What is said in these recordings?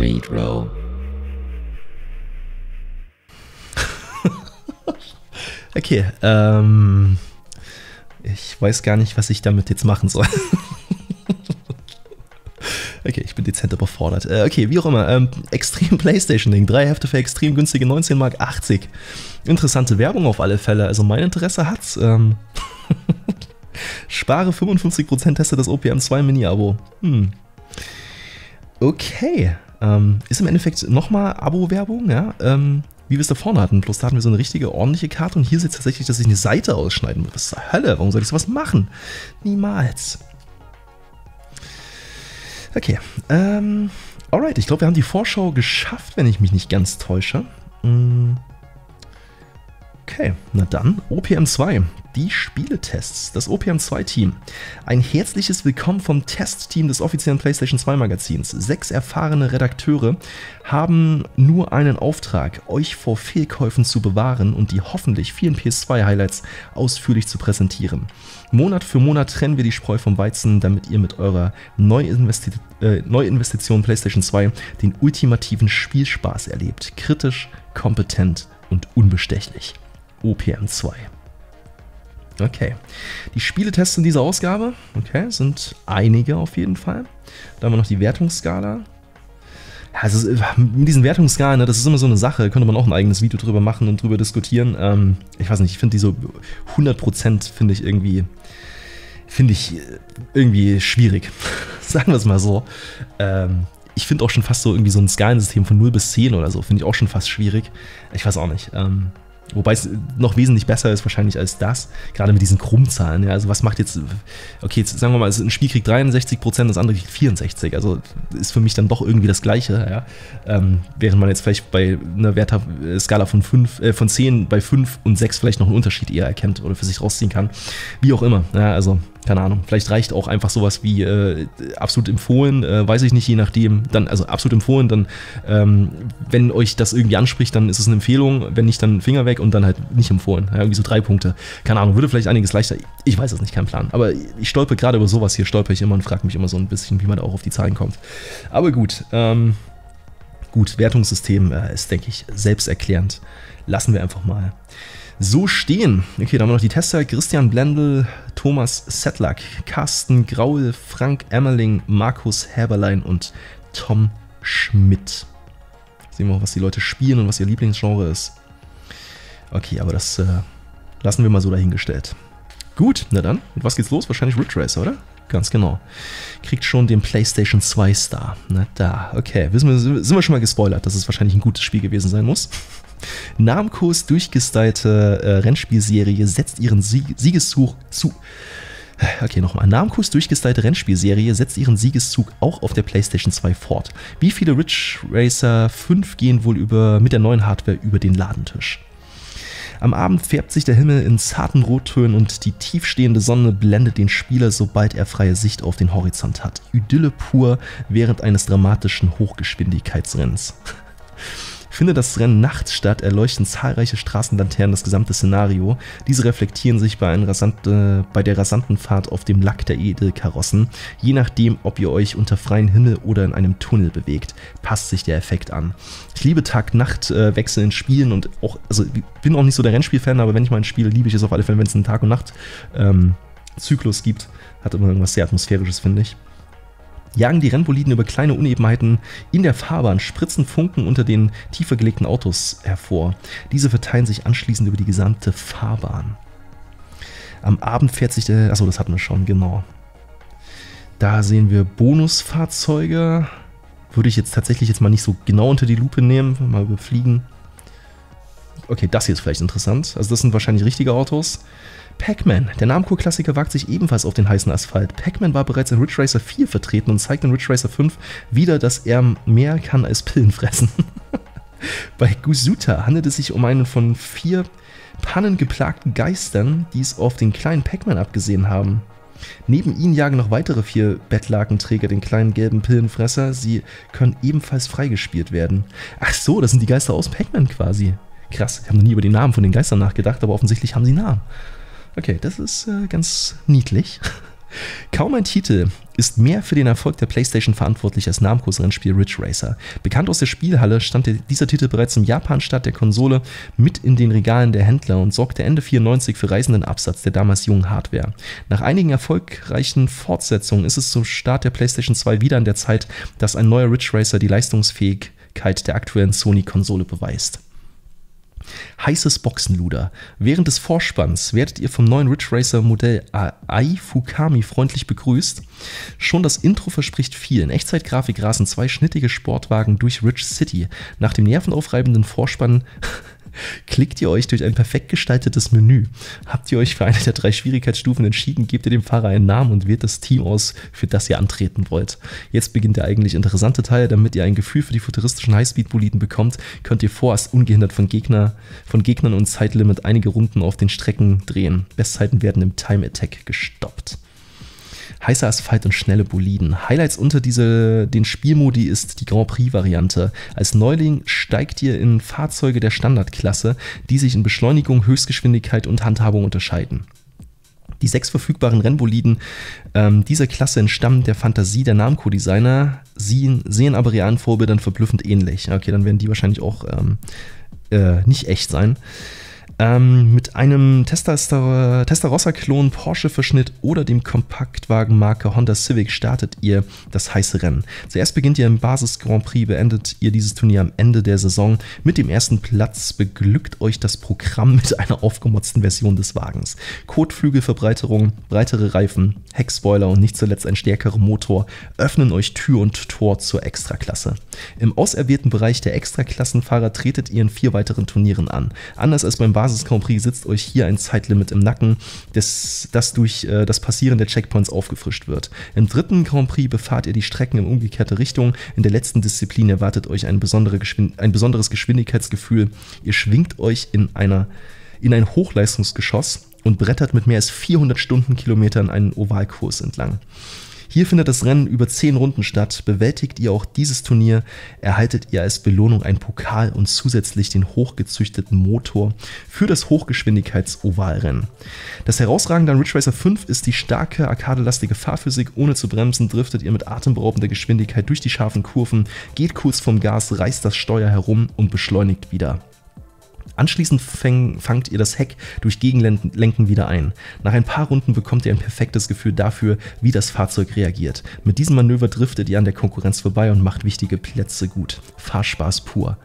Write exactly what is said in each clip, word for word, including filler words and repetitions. Street Row. Okay, ähm, ich weiß gar nicht, was ich damit jetzt machen soll. Okay, ich bin dezent überfordert. Äh, okay, wie auch immer, ähm, Extreme PlayStation-Ding, drei Hefte für extrem günstige neunzehn Mark achtzig. Interessante Werbung auf alle Fälle, also mein Interesse hat's. Ähm Spare fünfundfünfzig Prozent, teste das O P M zwei Mini-Abo. Hm. Okay, ähm, ist im Endeffekt nochmal Abo-Werbung, ja, ähm, wie wir es da vorne hatten. Bloß da hatten wir so eine richtige, ordentliche Karte und hier sieht es tatsächlich, dass ich eine Seite ausschneiden muss. Was zur Hölle? Warum soll ich sowas machen? Niemals. Okay, ähm, alright, ich glaube, wir haben die Vorschau geschafft, wenn ich mich nicht ganz täusche. Okay, na dann, O P M zwei, die Spieletests, das O P M zwei Team. Ein herzliches Willkommen vom Testteam des offiziellen PlayStation zwei Magazins. Sechs erfahrene Redakteure haben nur einen Auftrag, euch vor Fehlkäufen zu bewahren und die hoffentlich vielen P S zwei Highlights ausführlich zu präsentieren. Monat für Monat trennen wir die Spreu vom Weizen, damit ihr mit eurer Neuinvesti äh, Neuinvestition PlayStation zwei den ultimativen Spielspaß erlebt. Kritisch, kompetent und unbestechlich. O P M zwei. Okay. Die Spieletests in dieser Ausgabe, okay, sind einige auf jeden Fall. Da haben wir noch die Wertungsskala. Also mit diesen Wertungsskalen, ne, das ist immer so eine Sache, könnte man auch ein eigenes Video drüber machen und drüber diskutieren. Ähm, ich weiß nicht, ich finde die so hundert Prozent finde ich irgendwie, finde ich irgendwie schwierig. Sagen wir es mal so. Ähm, ich finde auch schon fast so irgendwie so ein Skalensystem von null bis zehn oder so, finde ich auch schon fast schwierig. Ich weiß auch nicht. Ähm, Wobei es noch wesentlich besser ist wahrscheinlich als das, gerade mit diesen Krummzahlen. Ja, also was macht jetzt, okay, jetzt sagen wir mal, also ein Spiel kriegt dreiundsechzig Prozent, das andere kriegt vierundsechzig. Also ist für mich dann doch irgendwie das Gleiche. Ja? Ähm, während man jetzt vielleicht bei einer Wertskala von, fünf, äh, von zehn bei fünf und sechs vielleicht noch einen Unterschied eher erkennt oder für sich rausziehen kann. Wie auch immer. Ja, also keine Ahnung. Vielleicht reicht auch einfach sowas wie äh, absolut empfohlen, äh, weiß ich nicht, je nachdem. Dann, also absolut empfohlen, dann, ähm, wenn euch das irgendwie anspricht, dann ist es eine Empfehlung. Wenn nicht, dann Finger weg. Und dann halt nicht empfohlen. Ja, irgendwie so drei Punkte. Keine Ahnung, würde vielleicht einiges leichter. Ich weiß es nicht, kein Plan. Aber ich stolper gerade über sowas hier, stolper ich immer und frage mich immer so ein bisschen, wie man da auch auf die Zahlen kommt. Aber gut, ähm, gut, Wertungssystem äh, ist, denke ich, selbsterklärend. Lassen wir einfach mal so stehen. Okay, dann haben wir noch die Tester. Christian Blendl, Thomas Settlack, Carsten Graul, Frank Emmerling, Markus Haberlein und Tom Schmidt. Sehen wir auch, was die Leute spielen und was ihr Lieblingsgenre ist. Okay, aber das äh, lassen wir mal so dahingestellt. Gut, na dann. Mit was geht's los? Wahrscheinlich Ridge Racer, oder? Ganz genau. Kriegt schon den PlayStation zwei Star. Na da, okay. Wissen wir, sind wir schon mal gespoilert, dass es wahrscheinlich ein gutes Spiel gewesen sein muss. Namcos durchgestylte äh, Rennspielserie setzt ihren Sieg Siegeszug zu... Okay, nochmal. Namcos durchgestylte Rennspielserie setzt ihren Siegeszug auch auf der PlayStation zwei fort. Wie viele Ridge Racer fünf gehen wohl über, mit der neuen Hardware über den Ladentisch? Am Abend färbt sich der Himmel in zarten Rottönen und die tiefstehende Sonne blendet den Spieler, sobald er freie Sicht auf den Horizont hat. Idylle pur während eines dramatischen Hochgeschwindigkeitsrennens. Findet das Rennen nachts statt, erleuchten zahlreiche Straßenlaternen das gesamte Szenario. Diese reflektieren sich bei, rasant, äh, bei der rasanten Fahrt auf dem Lack der Edelkarossen. Je nachdem, ob ihr euch unter freiem Himmel oder in einem Tunnel bewegt, passt sich der Effekt an. Ich liebe Tag-Nacht-Wechsel in Spielen und auch, also ich bin auch nicht so der Rennspiel-Fan, aber wenn ich mal ein Spiel liebe, ich es auf alle Fälle, wenn es einen Tag- und Nacht-Zyklus ähm, gibt. Hat immer irgendwas sehr Atmosphärisches, finde ich. Jagen die Rennboliden über kleine Unebenheiten in der Fahrbahn, spritzen Funken unter den tiefer gelegten Autos hervor. Diese verteilen sich anschließend über die gesamte Fahrbahn. Am Abend fährt sich der... Achso, das hatten wir schon, genau. Da sehen wir Bonusfahrzeuge. Würde ich jetzt tatsächlich jetzt mal nicht so genau unter die Lupe nehmen, mal überfliegen. Okay, das hier ist vielleicht interessant. Also das sind wahrscheinlich richtige Autos. Pac-Man. Der Namco-Klassiker wagt sich ebenfalls auf den heißen Asphalt. Pac-Man war bereits in Ridge Racer vier vertreten und zeigt in Ridge Racer fünf wieder, dass er mehr kann als Pillen fressen. Bei Gusuta handelt es sich um einen von vier Pannen geplagten Geistern, die es auf den kleinen Pac-Man abgesehen haben. Neben ihnen jagen noch weitere vier Bettlakenträger den kleinen gelben Pillenfresser. Sie können ebenfalls freigespielt werden. Ach so, das sind die Geister aus Pac-Man quasi. Krass, ich habe noch nie über den Namen von den Geistern nachgedacht, aber offensichtlich haben sie Namen. Okay, das ist äh, ganz niedlich. Kaum ein Titel ist mehr für den Erfolg der PlayStation verantwortlich als Namcos Rennspiel Ridge Racer. Bekannt aus der Spielhalle stand dieser Titel bereits im Japan-Start der Konsole mit in den Regalen der Händler und sorgte Ende vierundneunzig für reisenden Absatz der damals jungen Hardware. Nach einigen erfolgreichen Fortsetzungen ist es zum Start der PlayStation zwei wieder an der Zeit, dass ein neuer Ridge Racer die Leistungsfähigkeit der aktuellen Sony-Konsole beweist. Heißes Boxenluder. Während des Vorspanns werdet ihr vom neuen Ridge Racer Modell A I Fukami freundlich begrüßt. Schon das Intro verspricht viel. In Echtzeitgrafik rasen zwei schnittige Sportwagen durch Ridge City. Nach dem nervenaufreibenden Vorspann klickt ihr euch durch ein perfekt gestaltetes Menü. Habt ihr euch für eine der drei Schwierigkeitsstufen entschieden, gebt ihr dem Fahrer einen Namen und wählt das Team aus, für das ihr antreten wollt. Jetzt beginnt der eigentlich interessante Teil. Damit ihr ein Gefühl für die futuristischen Highspeed-Boliden bekommt, könnt ihr vorerst ungehindert von, Gegner, von Gegnern und Zeitlimit einige Runden auf den Strecken drehen. Bestzeiten werden im Time-Attack gestoppt. Heißer Asphalt und schnelle Boliden. Highlights unter diese, den Spielmodi ist die Grand Prix-Variante. Als Neuling steigt ihr in Fahrzeuge der Standardklasse, die sich in Beschleunigung, Höchstgeschwindigkeit und Handhabung unterscheiden. Die sechs verfügbaren Rennboliden ähm, dieser Klasse entstammen der Fantasie der Namco-Designer, sie sehen aber realen Vorbildern verblüffend ähnlich. Okay, dann werden die wahrscheinlich auch ähm, äh, nicht echt sein. Ähm, mit einem Testarossa-Klon, Porsche-Verschnitt oder dem Kompaktwagenmarke Honda Civic startet ihr das heiße Rennen. Zuerst beginnt ihr im Basis-Grand Prix, beendet ihr dieses Turnier am Ende der Saison. Mit dem ersten Platz beglückt euch das Programm mit einer aufgemotzten Version des Wagens. Kotflügelverbreiterung, breitere Reifen, Heckspoiler und nicht zuletzt ein stärkerer Motor öffnen euch Tür und Tor zur Extraklasse. Im auserwählten Bereich der Extraklassenfahrer tretet ihr in vier weiteren Turnieren an. Anders als beim Basis Grand Prix sitzt euch hier ein Zeitlimit im Nacken, das, das durch äh, das Passieren der Checkpoints aufgefrischt wird. Im dritten Grand Prix befahrt ihr die Strecken in umgekehrte Richtung. In der letzten Disziplin erwartet euch ein, besondere Geschwind- ein besonderes Geschwindigkeitsgefühl. Ihr schwingt euch in, einer, in ein Hochleistungsgeschoss und brettert mit mehr als vierhundert Stundenkilometern einen Ovalkurs entlang. Hier findet das Rennen über zehn Runden statt. Bewältigt ihr auch dieses Turnier, erhaltet ihr als Belohnung einen Pokal und zusätzlich den hochgezüchteten Motor für das Hochgeschwindigkeits-Ovalrennen. Das Herausragende an Ridge Racer fünf ist die starke, arkadelastige Fahrphysik. Ohne zu bremsen driftet ihr mit atemberaubender Geschwindigkeit durch die scharfen Kurven, geht kurz vom Gas, reißt das Steuer herum und beschleunigt wieder. Anschließend fangt ihr das Heck durch Gegenlenken wieder ein. Nach ein paar Runden bekommt ihr ein perfektes Gefühl dafür, wie das Fahrzeug reagiert. Mit diesem Manöver driftet ihr an der Konkurrenz vorbei und macht wichtige Plätze gut. Fahrspaß pur.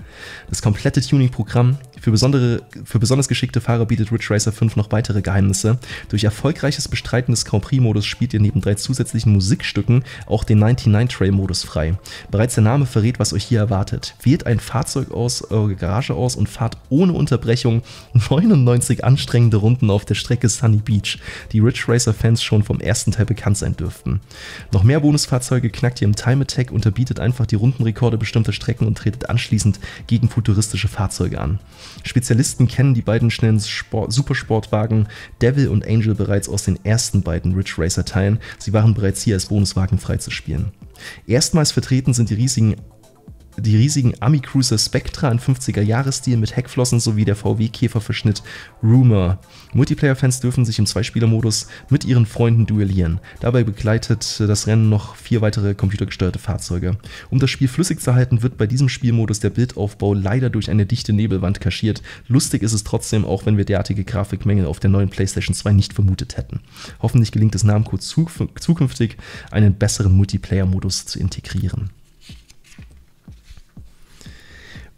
Das komplette Tuning-Programm für, besondere, für besonders geschickte Fahrer bietet Ridge Racer fünf noch weitere Geheimnisse. Durch erfolgreiches Bestreiten des Grand Prix-Modus spielt ihr neben drei zusätzlichen Musikstücken auch den neunundneunzig-Trail-Modus frei. Bereits der Name verrät, was euch hier erwartet. Wählt ein Fahrzeug aus eure Garage aus und fahrt ohne Unterbrechung neunundneunzig anstrengende Runden auf der Strecke Sunny Beach, die Ridge Racer Fans schon vom ersten Teil bekannt sein dürften. Noch mehr Bonusfahrzeuge knackt ihr im Time Attack, unterbietet einfach die Rundenrekorde bestimmter Strecken und tretet anschließend gegen futuristische Fahrzeuge an. Spezialisten kennen die beiden schnellen Sport Supersportwagen Devil und Angel bereits aus den ersten beiden Ridge Racer Teilen, sie waren bereits hier als Bonuswagen freizuspielen. Erstmals vertreten sind die riesigen Die riesigen Ami-Cruiser Spectra in fünfziger-Jahresstil mit Heckflossen sowie der V W-Käferverschnitt Rumor. Multiplayer-Fans dürfen sich im Zweispieler-Modus mit ihren Freunden duellieren. Dabei begleitet das Rennen noch vier weitere computergesteuerte Fahrzeuge. Um das Spiel flüssig zu halten, wird bei diesem Spielmodus der Bildaufbau leider durch eine dichte Nebelwand kaschiert. Lustig ist es trotzdem, auch wenn wir derartige Grafikmängel auf der neuen PlayStation zwei nicht vermutet hätten. Hoffentlich gelingt es Namco zukünftig, einen besseren Multiplayer-Modus zu integrieren.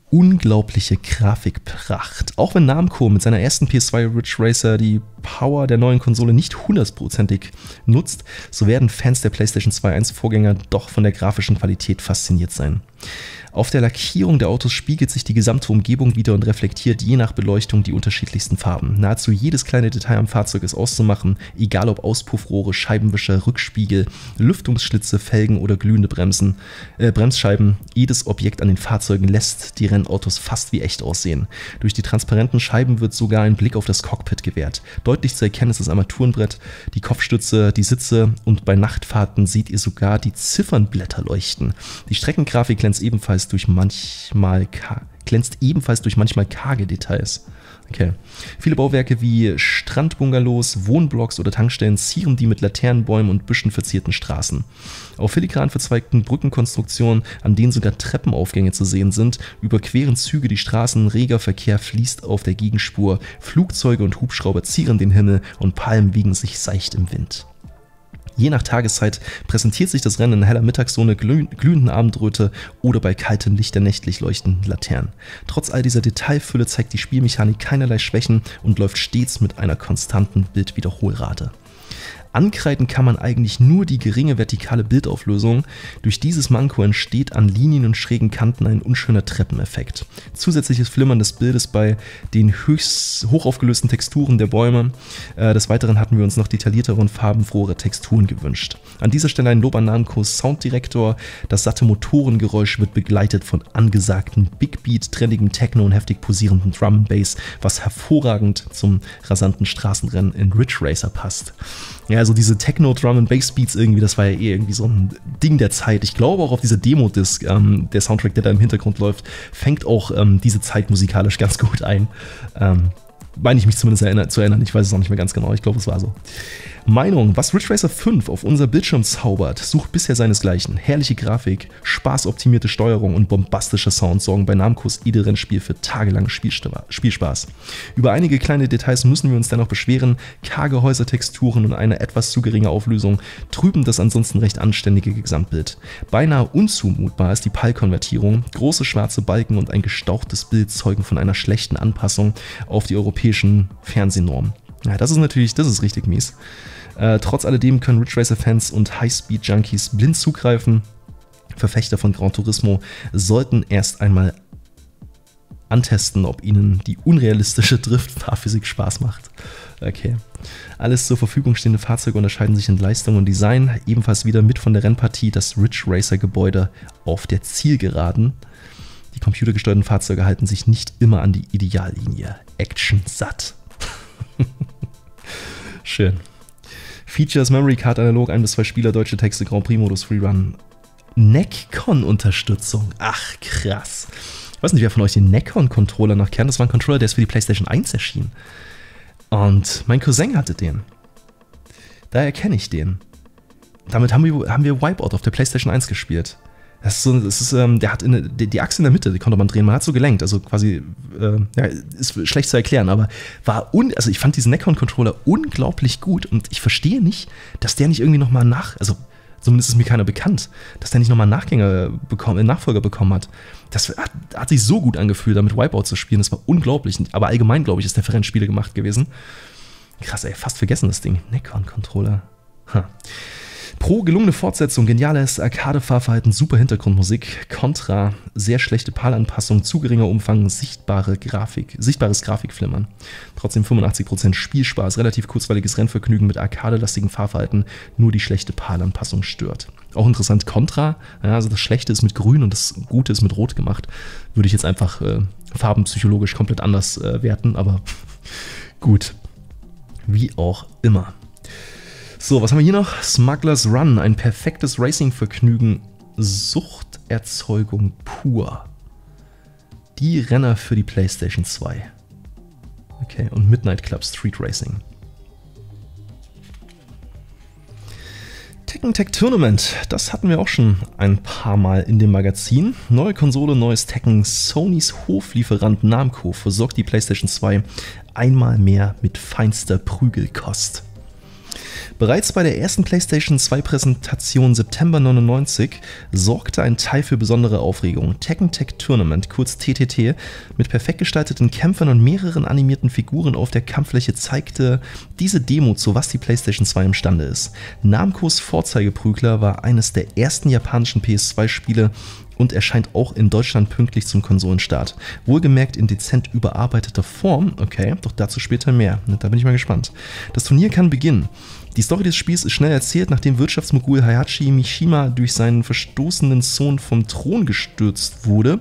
Unglaubliche Grafikpracht. Auch wenn Namco mit seiner ersten P S zwei Ridge Racer die Power der neuen Konsole nicht hundertprozentig nutzt, so werden Fans der PlayStation zwei eins Vorgänger doch von der grafischen Qualität fasziniert sein. Auf der Lackierung der Autos spiegelt sich die gesamte Umgebung wieder und reflektiert je nach Beleuchtung die unterschiedlichsten Farben. Nahezu jedes kleine Detail am Fahrzeug ist auszumachen, egal ob Auspuffrohre, Scheibenwischer, Rückspiegel, Lüftungsschlitze, Felgen oder glühende Bremsen, äh, Bremsscheiben. Jedes Objekt an den Fahrzeugen lässt die Rennautos fast wie echt aussehen. Durch die transparenten Scheiben wird sogar ein Blick auf das Cockpit gewährt. Deutlich zu erkennen ist das Armaturenbrett, die Kopfstütze, die Sitze und bei Nachtfahrten seht ihr sogar die Ziffernblätter leuchten. Die Streckengrafik glänzt ebenfalls durch manchmal glänzt ebenfalls durch manchmal karge Details. Okay. Viele Bauwerke wie Strandbungalows, Wohnblocks oder Tankstellen zieren die mit Laternenbäumen und Büschen verzierten Straßen. Auf filigran verzweigten Brückenkonstruktionen, an denen sogar Treppenaufgänge zu sehen sind, überqueren Züge die Straßen, reger Verkehr fließt auf der Gegenspur, Flugzeuge und Hubschrauber zieren den Himmel und Palmen wiegen sich seicht im Wind. Je nach Tageszeit präsentiert sich das Rennen in heller Mittagssonne, glühenden Abendröte oder bei kaltem Licht der nächtlich leuchtenden Laternen. Trotz all dieser Detailfülle zeigt die Spielmechanik keinerlei Schwächen und läuft stets mit einer konstanten Bildwiederholrate. Ankreiden kann man eigentlich nur die geringe vertikale Bildauflösung. Durch dieses Manko entsteht an Linien und schrägen Kanten ein unschöner Treppeneffekt. Zusätzliches Flimmern des Bildes bei den höchst hochaufgelösten Texturen der Bäume. Äh, des Weiteren hatten wir uns noch detailliertere und farbenfrohere Texturen gewünscht. An dieser Stelle ein Lob an Namco's Sounddirektor. Das satte Motorengeräusch wird begleitet von angesagten Big Beat, trendigem Techno und heftig posierenden Drum and Bass, was hervorragend zum rasanten Straßenrennen in Ridge Racer passt. Ja, also diese Techno-Drum-and-Bass-Beats irgendwie, das war ja eh irgendwie so ein Ding der Zeit. Ich glaube auch auf dieser Demo-Disc, ähm, der Soundtrack, der da im Hintergrund läuft, fängt auch ähm, diese Zeit musikalisch ganz gut ein. Ähm, meine ich mich zumindest erinnern, zu erinnern, ich weiß es auch nicht mehr ganz genau, ich glaube es war so. Meinung, was Ridge Racer fünf auf unser Bildschirm zaubert, sucht bisher seinesgleichen. Herrliche Grafik, spaßoptimierte Steuerung und bombastischer Sound sorgen bei Namco's Edelrennspiel für tagelangen Spielspaß. Über einige kleine Details müssen wir uns dennoch beschweren, karge Häusertexturen und eine etwas zu geringe Auflösung trüben das ansonsten recht anständige Gesamtbild. Beinahe unzumutbar ist die PAL-Konvertierung, große schwarze Balken und ein gestauchtes Bild zeugen von einer schlechten Anpassung auf die europäischen Fernsehnormen. Ja, das ist natürlich, das ist richtig mies. Äh, trotz alledem können Ridge Racer-Fans und High-Speed-Junkies blind zugreifen. Verfechter von Gran Turismo sollten erst einmal antesten, ob ihnen die unrealistische Drift-Fahrphysik Spaß macht. Okay. Alles zur Verfügung stehende Fahrzeuge unterscheiden sich in Leistung und Design. Ebenfalls wieder mit von der Rennpartie das Ridge Racer-Gebäude auf der Zielgeraden. Die computergesteuerten Fahrzeuge halten sich nicht immer an die Ideallinie. Action satt. Schön. Features, Memory Card, Analog, ein bis zwei Spieler, deutsche Texte, Grand Prix Modus, Freerun. Neckon-Unterstützung. Ach, krass. Ich weiß nicht, wer von euch den Neckon-Controller noch kennt. Das war ein Controller, der ist für die PlayStation eins erschienen. Und mein Cousin hatte den. Daher kenne ich den. Damit haben wir, haben wir Wipeout auf der PlayStation eins gespielt. Das ist so, das ist, ähm, der hat eine, die, die Achse in der Mitte, die konnte man drehen, man hat so gelenkt, also quasi, äh, ja, ist schlecht zu erklären, aber war, un, also ich fand diesen Neckon-Controller unglaublich gut und ich verstehe nicht, dass der nicht irgendwie nochmal nach, also zumindest ist mir keiner bekannt, dass der nicht nochmal Nachgänger bekommen, Nachfolger bekommen hat. Das hat, hat sich so gut angefühlt, damit Wipeout zu spielen, das war unglaublich, aber allgemein, glaube ich, ist der für Rennspiele gemacht gewesen. Krass, ey, fast vergessen das Ding, Neckon-Controller, huh. Pro gelungene Fortsetzung, geniales Arcade-Fahrverhalten, super Hintergrundmusik. Contra, sehr schlechte PAL-Anpassung, zu geringer Umfang, sichtbare Grafik, sichtbares Grafikflimmern. Trotzdem fünfundachtzig Prozent Spielspaß, relativ kurzweiliges Rennvergnügen mit arcade-lastigem Fahrverhalten, nur die schlechte PAL-Anpassung stört. Auch interessant, Contra, ja, also das Schlechte ist mit Grün und das Gute ist mit Rot gemacht. Würde ich jetzt einfach äh, farbenpsychologisch komplett anders äh, werten, aber gut. Wie auch immer. So, was haben wir hier noch? Smugglers Run, ein perfektes Racing-Vergnügen, Suchterzeugung pur. Die Renner für die PlayStation zwei. Okay, und Midnight Club Street Racing. Tekken Tag Tournament, das hatten wir auch schon ein paar Mal in dem Magazin. Neue Konsole, neues Tekken, Sonys Hoflieferant Namco versorgt die PlayStation zwei einmal mehr mit feinster Prügelkost. Bereits bei der ersten PlayStation zwei Präsentation September neunundneunzig sorgte ein Teil für besondere Aufregung. Tekken Tag Tournament, kurz T T T, mit perfekt gestalteten Kämpfern und mehreren animierten Figuren auf der Kampffläche zeigte diese Demo, zu was die PlayStation zwei imstande ist. Namco's Vorzeigeprügler war eines der ersten japanischen P S zwei Spiele und erscheint auch in Deutschland pünktlich zum Konsolenstart. Wohlgemerkt in dezent überarbeiteter Form, okay, doch dazu später mehr, da bin ich mal gespannt. Das Turnier kann beginnen. Die Story des Spiels ist schnell erzählt, nachdem Wirtschaftsmogul Hayashi Mishima durch seinen verstoßenen Sohn vom Thron gestürzt wurde,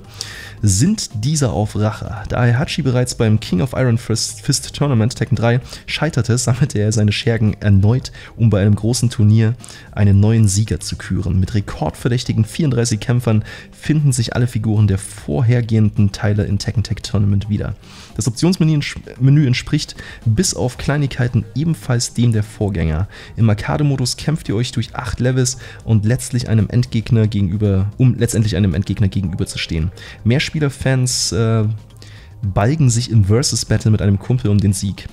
sind diese auf Rache. Da Aihachi bereits beim King of Iron Fist Tournament Tekken drei scheiterte, sammelte er seine Schergen erneut, um bei einem großen Turnier einen neuen Sieger zu küren. Mit rekordverdächtigen vierunddreißig Kämpfern finden sich alle Figuren der vorhergehenden Teile in Tekken Tag Tournament wieder. Das Optionsmenü entspricht bis auf Kleinigkeiten ebenfalls dem der Vorgänger. Im Arcade-Modus kämpft ihr euch durch acht Levels und letztlich einem Endgegner gegenüber, um letztendlich einem Endgegner gegenüberzustehen. Mehrspielerfans äh, balgen sich im Versus-Battle mit einem Kumpel um den Sieg.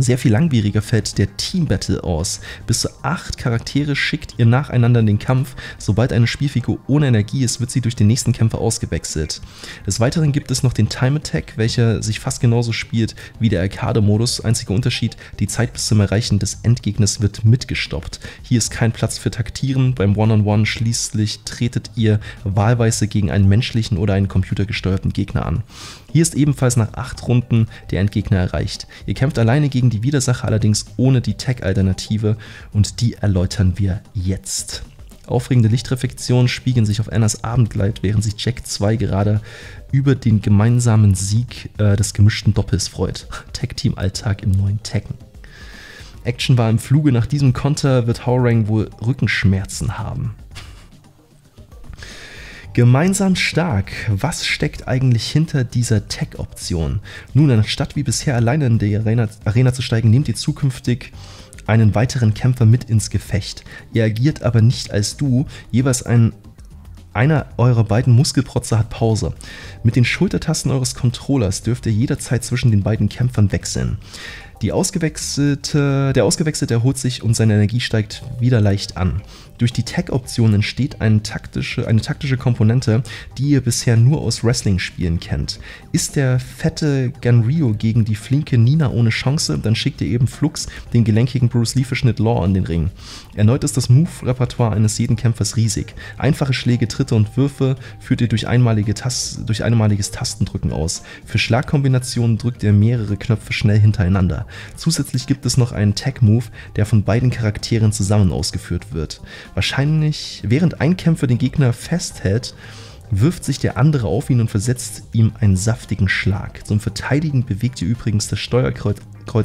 Sehr viel langwieriger fällt der Team-Battle aus. Bis zu acht Charaktere schickt ihr nacheinander in den Kampf. Sobald eine Spielfigur ohne Energie ist, wird sie durch den nächsten Kämpfer ausgewechselt. Des Weiteren gibt es noch den Time-Attack, welcher sich fast genauso spielt wie der Arcade-Modus. Einziger Unterschied, die Zeit bis zum Erreichen des Endgegners wird mitgestoppt. Hier ist kein Platz für Taktieren. Beim One-on-One schließlich tretet ihr wahlweise gegen einen menschlichen oder einen computergesteuerten Gegner an. Hier ist ebenfalls nach acht Runden der Endgegner erreicht. Ihr kämpft alleine gegen die Widersacher, allerdings ohne die Tag-Alternative, und die erläutern wir jetzt. Aufregende Lichtreflexionen spiegeln sich auf Annas Abendkleid, während sich Jack zwei gerade über den gemeinsamen Sieg äh, des gemischten Doppels freut. Tag-Team-Alltag im neuen Tekken. Action war im Fluge, nach diesem Konter wird Haorang wohl Rückenschmerzen haben. Gemeinsam stark. Was steckt eigentlich hinter dieser Tech-Option? Nun, anstatt wie bisher alleine in die Arena, Arena zu steigen, nehmt ihr zukünftig einen weiteren Kämpfer mit ins Gefecht. Ihr agiert aber nicht als Duo, jeweils ein einer eurer beiden Muskelprotze hat Pause. Mit den Schultertasten eures Controllers dürft ihr jederzeit zwischen den beiden Kämpfern wechseln. Die Ausgewechselte, der Ausgewechselte erholt sich und seine Energie steigt wieder leicht an. Durch die Tag-Option entsteht eine taktische, eine taktische Komponente, die ihr bisher nur aus Wrestling-Spielen kennt. Ist der fette Ganryu gegen die flinke Nina ohne Chance, dann schickt ihr eben flugs den gelenkigen Bruce Lee-Verschnitt Law an den Ring. Erneut ist das Move-Repertoire eines jeden Kämpfers riesig. Einfache Schläge, Tritte und Würfe führt ihr durch, einmalige Tas- durch einmaliges Tastendrücken aus. Für Schlagkombinationen drückt ihr mehrere Knöpfe schnell hintereinander. Zusätzlich gibt es noch einen Tag-Move, der von beiden Charakteren zusammen ausgeführt wird. Wahrscheinlich, während ein Kämpfer den Gegner festhält, wirft sich der andere auf ihn und versetzt ihm einen saftigen Schlag. Zum Verteidigen bewegt ihr übrigens das Steuerkreuz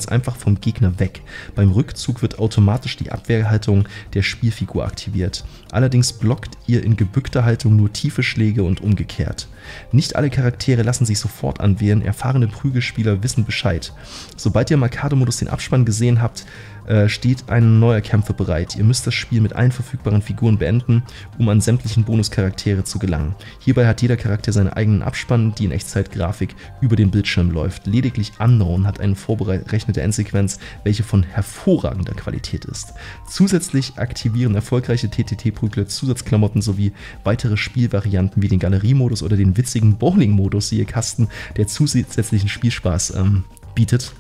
einfach vom Gegner weg. Beim Rückzug wird automatisch die Abwehrhaltung der Spielfigur aktiviert. Allerdings blockt ihr in gebückter Haltung nur tiefe Schläge und umgekehrt. Nicht alle Charaktere lassen sich sofort anwählen, erfahrene Prügelspieler wissen Bescheid. Sobald ihr im Arcade-Modus den Abspann gesehen habt, steht ein neuer Kämpfer bereit. Ihr müsst das Spiel mit allen verfügbaren Figuren beenden, um an sämtlichen Bonuscharaktere zu gelangen. Hierbei hat jeder Charakter seinen eigenen Abspann, die in Echtzeitgrafik über den Bildschirm läuft. Lediglich Unknown hat eine vorberechnete Endsequenz, welche von hervorragender Qualität ist. Zusätzlich aktivieren erfolgreiche T T T-Prügler Zusatzklamotten sowie weitere Spielvarianten wie den Galeriemodus oder den witzigen Bowling-Modus, siehe Carsten, der zusätzlichen Spielspaß ähm, bietet.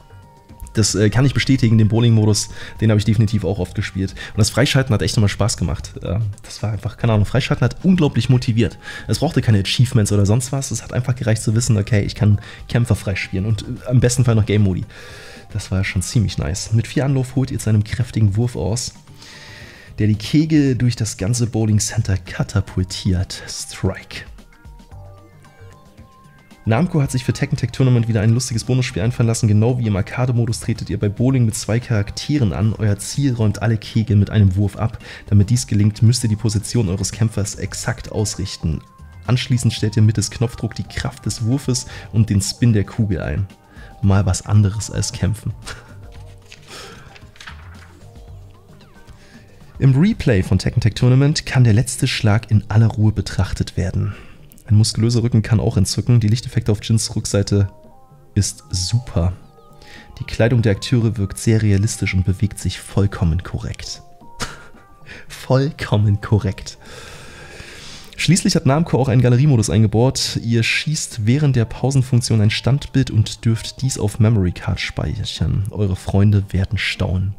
Das äh, kann ich bestätigen, den Bowling-Modus, den habe ich definitiv auch oft gespielt. Und das Freischalten hat echt nochmal Spaß gemacht. Äh, das war einfach, keine Ahnung, Freischalten hat unglaublich motiviert. Es brauchte keine Achievements oder sonst was. Es hat einfach gereicht zu wissen, okay, ich kann Kämpfer freispielen und äh, am besten Fall noch Game-Modi. Das war schon ziemlich nice. Mit viel Anlauf holt ihr zu einem kräftigen Wurf aus, der die Kegel durch das ganze Bowling-Center katapultiert. Strike. Namco hat sich für Tekken Tag Tournament wieder ein lustiges Bonusspiel einfallen lassen. Genau wie im Arcade-Modus tretet ihr bei Bowling mit zwei Charakteren an. Euer Ziel räumt alle Kegel mit einem Wurf ab. Damit dies gelingt, müsst ihr die Position eures Kämpfers exakt ausrichten. Anschließend stellt ihr mittels Knopfdruck die Kraft des Wurfes und den Spin der Kugel ein. Mal was anderes als kämpfen. Im Replay von Tekken Tag Tournament kann der letzte Schlag in aller Ruhe betrachtet werden. Ein muskulöser Rücken kann auch entzücken. Die Lichteffekte auf Jins Rückseite ist super. Die Kleidung der Akteure wirkt sehr realistisch und bewegt sich vollkommen korrekt. Vollkommen korrekt. Schließlich hat Namco auch einen Galeriemodus eingebaut. Ihr schießt während der Pausenfunktion ein Standbild und dürft dies auf Memory Card speichern. Eure Freunde werden staunen.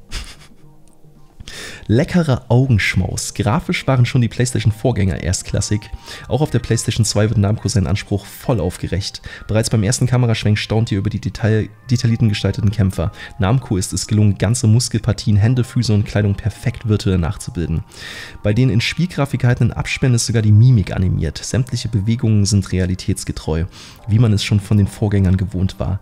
Leckerer Augenschmaus. Grafisch waren schon die PlayStation-Vorgänger erstklassig. Auch auf der PlayStation zwei wird Namco seinen Anspruch voll aufgerecht. Bereits beim ersten Kameraschwenk staunt ihr über die detail detaillierten gestalteten Kämpfer. Namco ist es gelungen, ganze Muskelpartien, Hände, Füße und Kleidung perfekt virtuell nachzubilden. Bei den in Spielgrafik gehaltenen Absperren ist sogar die Mimik animiert. Sämtliche Bewegungen sind realitätsgetreu, wie man es schon von den Vorgängern gewohnt war.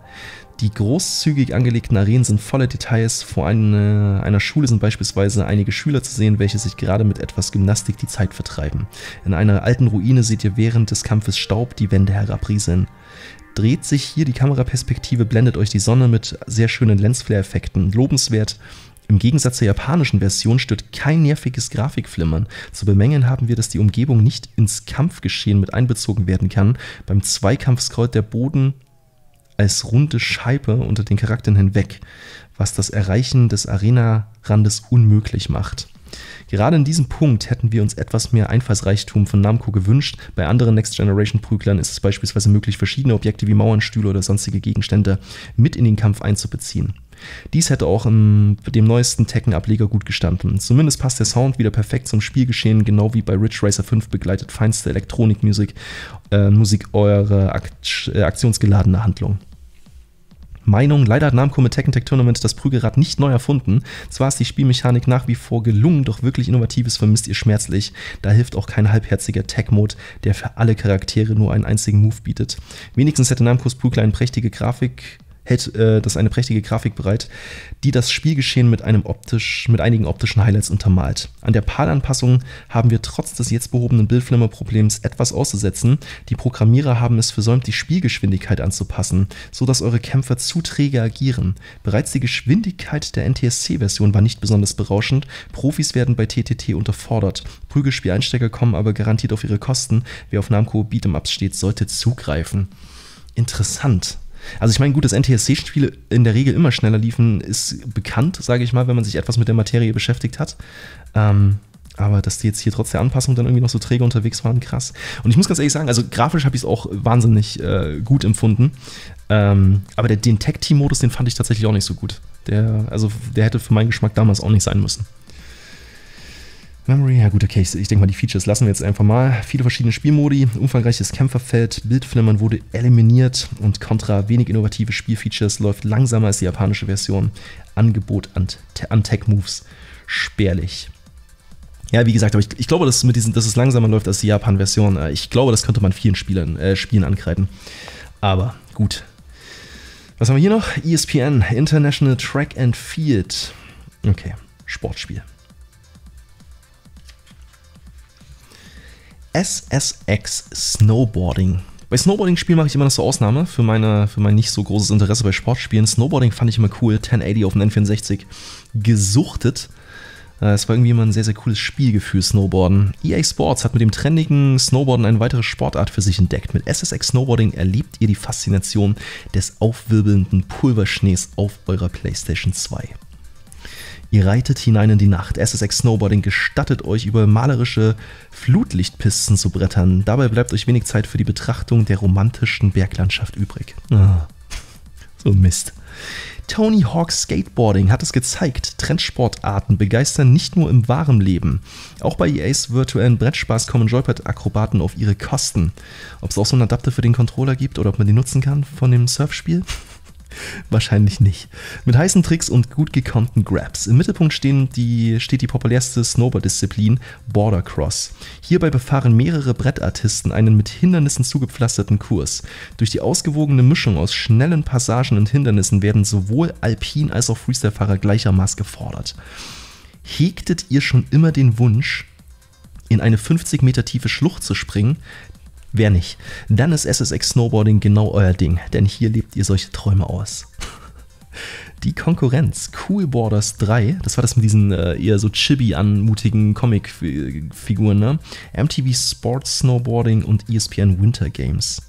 Die großzügig angelegten Arenen sind voller Details. Vor eine, einer Schule sind beispielsweise einige Schüler zu sehen, welche sich gerade mit etwas Gymnastik die Zeit vertreiben. In einer alten Ruine seht ihr während des Kampfes Staub die Wände herabrieseln. Dreht sich hier die Kameraperspektive, blendet euch die Sonne mit sehr schönen Lensflare-Effekten. Lobenswert. Im Gegensatz zur japanischen Version stört kein nerviges Grafikflimmern. Zu bemängeln haben wir, dass die Umgebung nicht ins Kampfgeschehen mit einbezogen werden kann. Beim Zweikampf scrollt der Boden als runde Scheibe unter den Charakteren hinweg, was das Erreichen des Arena-Randes unmöglich macht. Gerade in diesem Punkt hätten wir uns etwas mehr Einfallsreichtum von Namco gewünscht. Bei anderen Next-Generation-Prüglern ist es beispielsweise möglich, verschiedene Objekte wie Mauern, Stühle oder sonstige Gegenstände mit in den Kampf einzubeziehen. Dies hätte auch im, dem neuesten Tekken-Ableger gut gestanden. Zumindest passt der Sound wieder perfekt zum Spielgeschehen, genau wie bei Ridge Racer fünf begleitet feinste Elektronikmusik äh, Musik eure Akt, äh, aktionsgeladene Handlung. Meinung, leider hat Namco mit Tekken Tag Tournament das Prügelrad nicht neu erfunden. Zwar ist die Spielmechanik nach wie vor gelungen, doch wirklich Innovatives vermisst ihr schmerzlich. Da hilft auch kein halbherziger Tag-Mode, der für alle Charaktere nur einen einzigen Move bietet. Wenigstens hätte Namcos Prügler eine prächtige Grafik... hält äh, das eine prächtige Grafik bereit, die das Spielgeschehen mit, einem optisch, mit einigen optischen Highlights untermalt. An der PAL-Anpassung haben wir trotz des jetzt behobenen Bildflimmer-Problems etwas auszusetzen. Die Programmierer haben es versäumt, die Spielgeschwindigkeit anzupassen, sodass eure Kämpfer zu träge agieren. Bereits die Geschwindigkeit der N T S C-Version war nicht besonders berauschend. Profis werden bei T T T unterfordert. Prügelspieleinsteiger kommen aber garantiert auf ihre Kosten. Wer auf Namco Beat'em-Ups steht, sollte zugreifen. Interessant. Also ich meine, gut, dass N T S C-Spiele in der Regel immer schneller liefen, ist bekannt, sage ich mal, wenn man sich etwas mit der Materie beschäftigt hat. Ähm, aber dass die jetzt hier trotz der Anpassung dann irgendwie noch so träge unterwegs waren, krass. Und ich muss ganz ehrlich sagen, also grafisch habe ich es auch wahnsinnig äh, gut empfunden. Ähm, aber der, den Tag-Team-Modus, den fand ich tatsächlich auch nicht so gut. Der, also der hätte für meinen Geschmack damals auch nicht sein müssen. Memory, ja gut, okay, ich, ich denke mal, die Features lassen wir jetzt einfach mal. Viele verschiedene Spielmodi, umfangreiches Kämpferfeld, Bildflimmern wurde eliminiert und Contra, wenig innovative Spielfeatures, läuft langsamer als die japanische Version. Angebot an, an Tech-Moves spärlich. Ja, wie gesagt, aber ich, ich glaube, dass, mit diesen, dass es langsamer läuft als die Japan-Version. Ich glaube, das könnte man vielen Spielern, äh, Spielen ankreiden. Aber gut. Was haben wir hier noch? E S P N, International Track and Field. Okay, Sportspiel. S S X Snowboarding. Bei Snowboarding-Spielen mache ich immer noch so Ausnahme für, meine, für mein nicht so großes Interesse bei Sportspielen. Snowboarding fand ich immer cool, zehn achtzig auf dem N vierundsechzig gesuchtet. Es war irgendwie immer ein sehr, sehr cooles Spielgefühl, Snowboarden. E A Sports hat mit dem trendigen Snowboarden eine weitere Sportart für sich entdeckt. Mit S S X Snowboarding erlebt ihr die Faszination des aufwirbelnden Pulverschnees auf eurer PlayStation zwei. Ihr reitet hinein in die Nacht. S S X Snowboarding gestattet euch, über malerische Flutlichtpisten zu brettern. Dabei bleibt euch wenig Zeit für die Betrachtung der romantischen Berglandschaft übrig. Ah, so ein Mist. Tony Hawk Skateboarding hat es gezeigt. Trendsportarten begeistern nicht nur im wahren Leben. Auch bei E As virtuellen Brettspaß kommen Joypad-Akrobaten auf ihre Kosten. Ob es auch so einen Adapter für den Controller gibt oder ob man die nutzen kann von dem Surfspiel? Wahrscheinlich nicht. Mit heißen Tricks und gut gekonnten Grabs. Im Mittelpunkt stehen die, steht die populärste Snowboard-Disziplin, Bordercross. Hierbei befahren mehrere Brettartisten einen mit Hindernissen zugepflasterten Kurs. Durch die ausgewogene Mischung aus schnellen Passagen und Hindernissen werden sowohl Alpin- als auch Freestyle-Fahrer gleichermaßen gefordert. Hegtet ihr schon immer den Wunsch, in eine fünfzig Meter tiefe Schlucht zu springen? Wer nicht? Dann ist S S X Snowboarding genau euer Ding, denn hier lebt ihr solche Träume aus. Die Konkurrenz, Cool Borders drei, das war das mit diesen äh, eher so chibi anmutigen Comic-Figuren, ne? M T V Sports Snowboarding und E S P N Winter Games.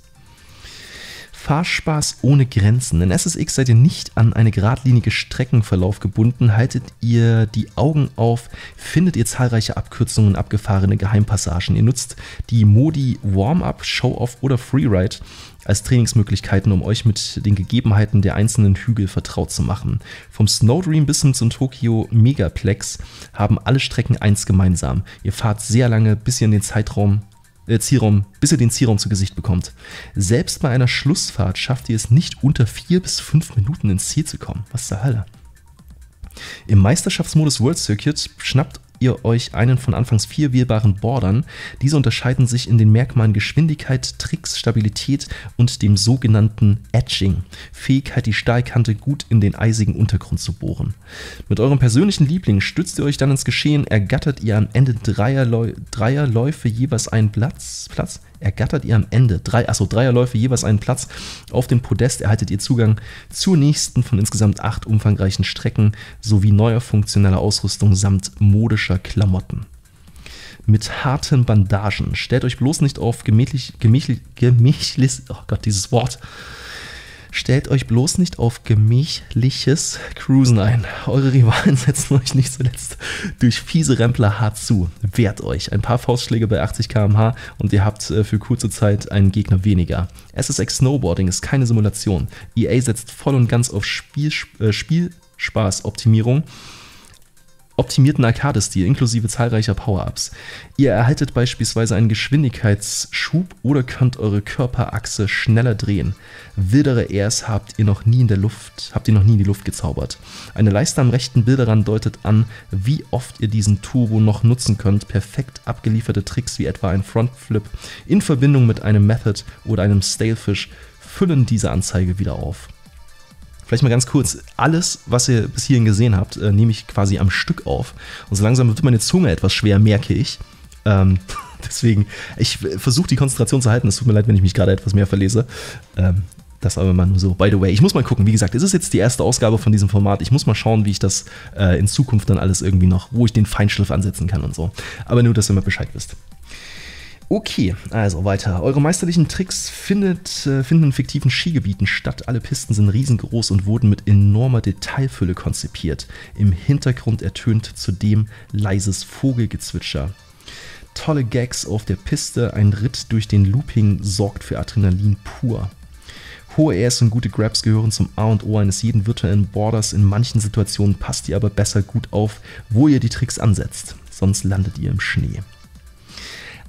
Fahrspaß ohne Grenzen. In S S X seid ihr nicht an eine geradlinige Streckenverlauf gebunden, haltet ihr die Augen auf, findet ihr zahlreiche Abkürzungen, abgefahrene Geheimpassagen. Ihr nutzt die Modi Warm-Up, Show-Off oder Freeride als Trainingsmöglichkeiten, um euch mit den Gegebenheiten der einzelnen Hügel vertraut zu machen. Vom Snowdream bis hin zum Tokyo Megaplex haben alle Strecken eins gemeinsam. Ihr fahrt sehr lange, bis ihr in den Zeitraum Zielraum, bis ihr den Zielraum zu Gesicht bekommt. Selbst bei einer Schlussfahrt schafft ihr es nicht, unter vier bis fünf Minuten ins Ziel zu kommen. Was zur Hölle? Im Meisterschaftsmodus World Circuit schnappt ihr euch einen von anfangs vier wählbaren Bordern. Diese unterscheiden sich in den Merkmalen Geschwindigkeit, Tricks, Stabilität und dem sogenannten Edging. Fähigkeit, die Stahlkante gut in den eisigen Untergrund zu bohren. Mit eurem persönlichen Liebling stützt ihr euch dann ins Geschehen, ergattert ihr am Ende Dreierläu Dreierläufe jeweils einen Platz, Platz? Ergattert ihr am Ende drei, achso, Dreierläufe jeweils einen Platz auf dem Podest, erhaltet ihr Zugang zur nächsten von insgesamt acht umfangreichen Strecken sowie neuer funktioneller Ausrüstung samt modischer Klamotten. Mit harten Bandagen. Stellt euch bloß nicht auf gemächlich, gemächlich, gemächliches, oh Gott, dieses Wort. Stellt euch bloß nicht auf gemächliches Cruisen ein. Eure Rivalen setzen euch nicht zuletzt durch fiese Rempler hart zu. Wehrt euch. Ein paar Faustschläge bei achtzig Kilometer pro Stunde und ihr habt für kurze Zeit einen Gegner weniger. S S X Snowboarding ist keine Simulation. E A setzt voll und ganz auf Spiel, äh, Spielspaß-Optimierung. Optimierten Arcade-Stil inklusive zahlreicher Power-Ups. Ihr erhaltet beispielsweise einen Geschwindigkeitsschub oder könnt eure Körperachse schneller drehen. Wildere Airs habt ihr noch nie in der Luft, habt ihr noch nie in die Luft gezaubert. Eine Leiste am rechten Bildrand deutet an, wie oft ihr diesen Turbo noch nutzen könnt. Perfekt abgelieferte Tricks wie etwa ein Frontflip in Verbindung mit einem Method oder einem Stalefish füllen diese Anzeige wieder auf. Vielleicht mal ganz kurz, alles, was ihr bis hierhin gesehen habt, äh, nehme ich quasi am Stück auf. Und so langsam wird meine Zunge etwas schwer, merke ich. Ähm, deswegen, ich versuche die Konzentration zu halten. Es tut mir leid, wenn ich mich gerade etwas mehr verlese. Ähm, das aber mal nur so. By the way, ich muss mal gucken. Wie gesagt, es ist jetzt die erste Ausgabe von diesem Format. Ich muss mal schauen, wie ich das äh, in Zukunft dann alles irgendwie noch, wo ich den Feinschliff ansetzen kann und so. Aber nur, dass ihr mal Bescheid wisst. Okay, also weiter. Eure meisterlichen Tricks findet, äh, finden in fiktiven Skigebieten statt. Alle Pisten sind riesengroß und wurden mit enormer Detailfülle konzipiert. Im Hintergrund ertönt zudem leises Vogelgezwitscher. Tolle Gags auf der Piste. Ein Ritt durch den Looping sorgt für Adrenalin pur. Hohe Airs und gute Grabs gehören zum A und O eines jeden virtuellen Borders. In manchen Situationen passt ihr aber besser gut auf, wo ihr die Tricks ansetzt. Sonst landet ihr im Schnee.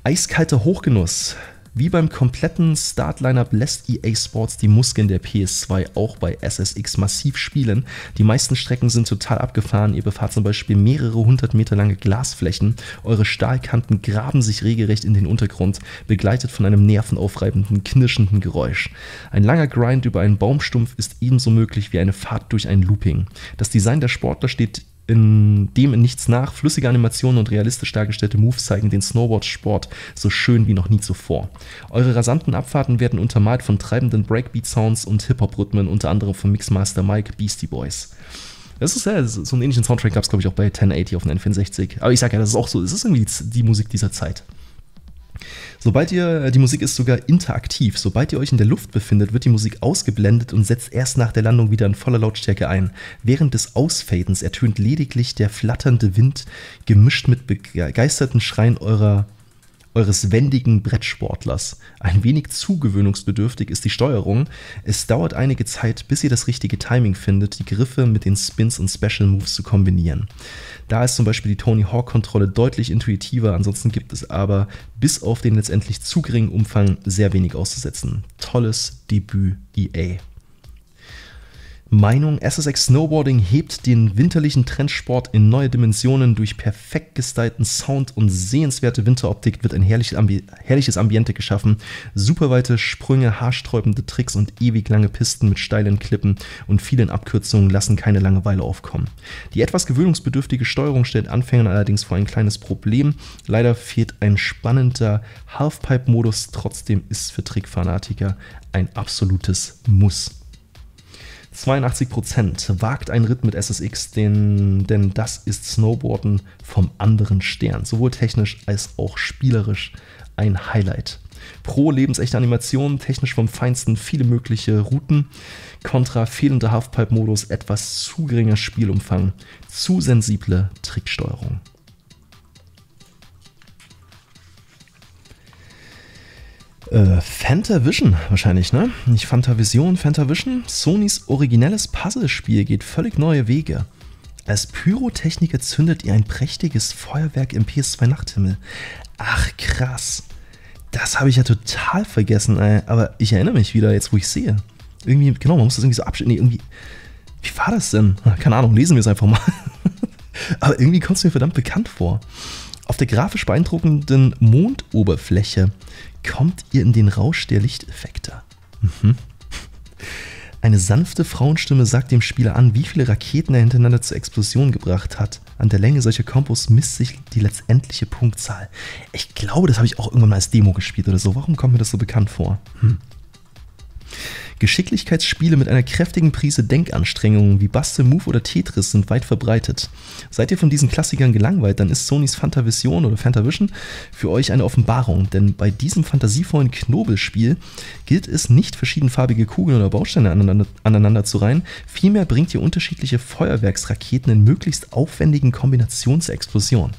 Eiskalter Hochgenuss. Wie beim kompletten Start-Lineup lässt E A Sports die Muskeln der P S zwei auch bei S S X massiv spielen. Die meisten Strecken sind total abgefahren. Ihr befahrt zum Beispiel mehrere hundert Meter lange Glasflächen. Eure Stahlkanten graben sich regelrecht in den Untergrund, begleitet von einem nervenaufreibenden, knirschenden Geräusch. Ein langer Grind über einen Baumstumpf ist ebenso möglich wie eine Fahrt durch ein Looping. Das Design der Sportler steht in dem in nichts nach. Flüssige Animationen und realistisch dargestellte Moves zeigen den Snowboard-Sport so schön wie noch nie zuvor. Eure rasanten Abfahrten werden untermalt von treibenden Breakbeat-Sounds und Hip-Hop-Rhythmen, unter anderem von Mixmaster Mike, Beastie Boys. Das ist ja, so einen ähnlichen Soundtrack gab es, glaube ich, auch bei zehn achtzig auf dem N vierundsechzig. Aber ich sage ja, das ist auch so, es ist irgendwie die Musik dieser Zeit. Sobald ihr, die Musik ist sogar interaktiv, sobald ihr euch in der Luft befindet, wird die Musik ausgeblendet und setzt erst nach der Landung wieder in voller Lautstärke ein. Während des Ausfadens ertönt lediglich der flatternde Wind, gemischt mit begeisterten Schreien eurer, eures wendigen Brettsportlers. Ein wenig zugewöhnungsbedürftig ist die Steuerung. Es dauert einige Zeit, bis ihr das richtige Timing findet, die Griffe mit den Spins und Special Moves zu kombinieren. Da ist zum Beispiel die Tony Hawk-Kontrolle deutlich intuitiver, ansonsten gibt es aber bis auf den letztendlich zu geringen Umfang sehr wenig auszusetzen. Tolles Debüt E A. Meinung: S S X Snowboarding hebt den winterlichen Trendsport in neue Dimensionen. Durch perfekt gestylten Sound und sehenswerte Winteroptik wird ein herrliches, Ambi herrliches Ambiente geschaffen. Superweite Sprünge, haarsträubende Tricks und ewig lange Pisten mit steilen Klippen und vielen Abkürzungen lassen keine Langeweile aufkommen. Die etwas gewöhnungsbedürftige Steuerung stellt Anfängern allerdings vor ein kleines Problem. Leider fehlt ein spannender Halfpipe-Modus, trotzdem ist für Trickfanatiker ein absolutes Muss. zweiundachtzig Prozent wagt einen Ritt mit S S X, denn, denn das ist Snowboarden vom anderen Stern, sowohl technisch als auch spielerisch ein Highlight. Pro lebensechte Animationen, technisch vom Feinsten, viele mögliche Routen. Kontra fehlender Halfpipe-Modus, etwas zu geringer Spielumfang, zu sensible Tricksteuerung. Äh, FantaVision wahrscheinlich, ne? Nicht FantaVision, FantaVision. Sonys originelles Puzzlespiel geht völlig neue Wege. Als Pyrotechniker zündet ihr ein prächtiges Feuerwerk im P S zwei Nachthimmel. Ach krass. Das habe ich ja total vergessen, ey. Aber ich erinnere mich wieder, jetzt wo ich sehe. Irgendwie, genau, man muss das irgendwie so abschneiden. Nee, irgendwie, wie war das denn? Keine Ahnung, lesen wir es einfach mal. Aber irgendwie kommt es mir verdammt bekannt vor. Auf der grafisch beeindruckenden Mondoberfläche kommt ihr in den Rausch der Lichteffekte. Mhm. Eine sanfte Frauenstimme sagt dem Spieler an, wie viele Raketen er hintereinander zur Explosion gebracht hat. An der Länge solcher Kombos misst sich die letztendliche Punktzahl. Ich glaube, das habe ich auch irgendwann mal als Demo gespielt oder so. Warum kommt mir das so bekannt vor? Hm. Geschicklichkeitsspiele mit einer kräftigen Prise Denkanstrengungen wie Bastel Move oder Tetris sind weit verbreitet. Seid ihr von diesen Klassikern gelangweilt, dann ist Sonys FantaVision oder FantaVision für euch eine Offenbarung, denn bei diesem fantasievollen Knobelspiel gilt es nicht, verschiedenfarbige Kugeln oder Bausteine aneinander, aneinander zu reihen, vielmehr bringt ihr unterschiedliche Feuerwerksraketen in möglichst aufwendigen Kombinationen zur Explosion.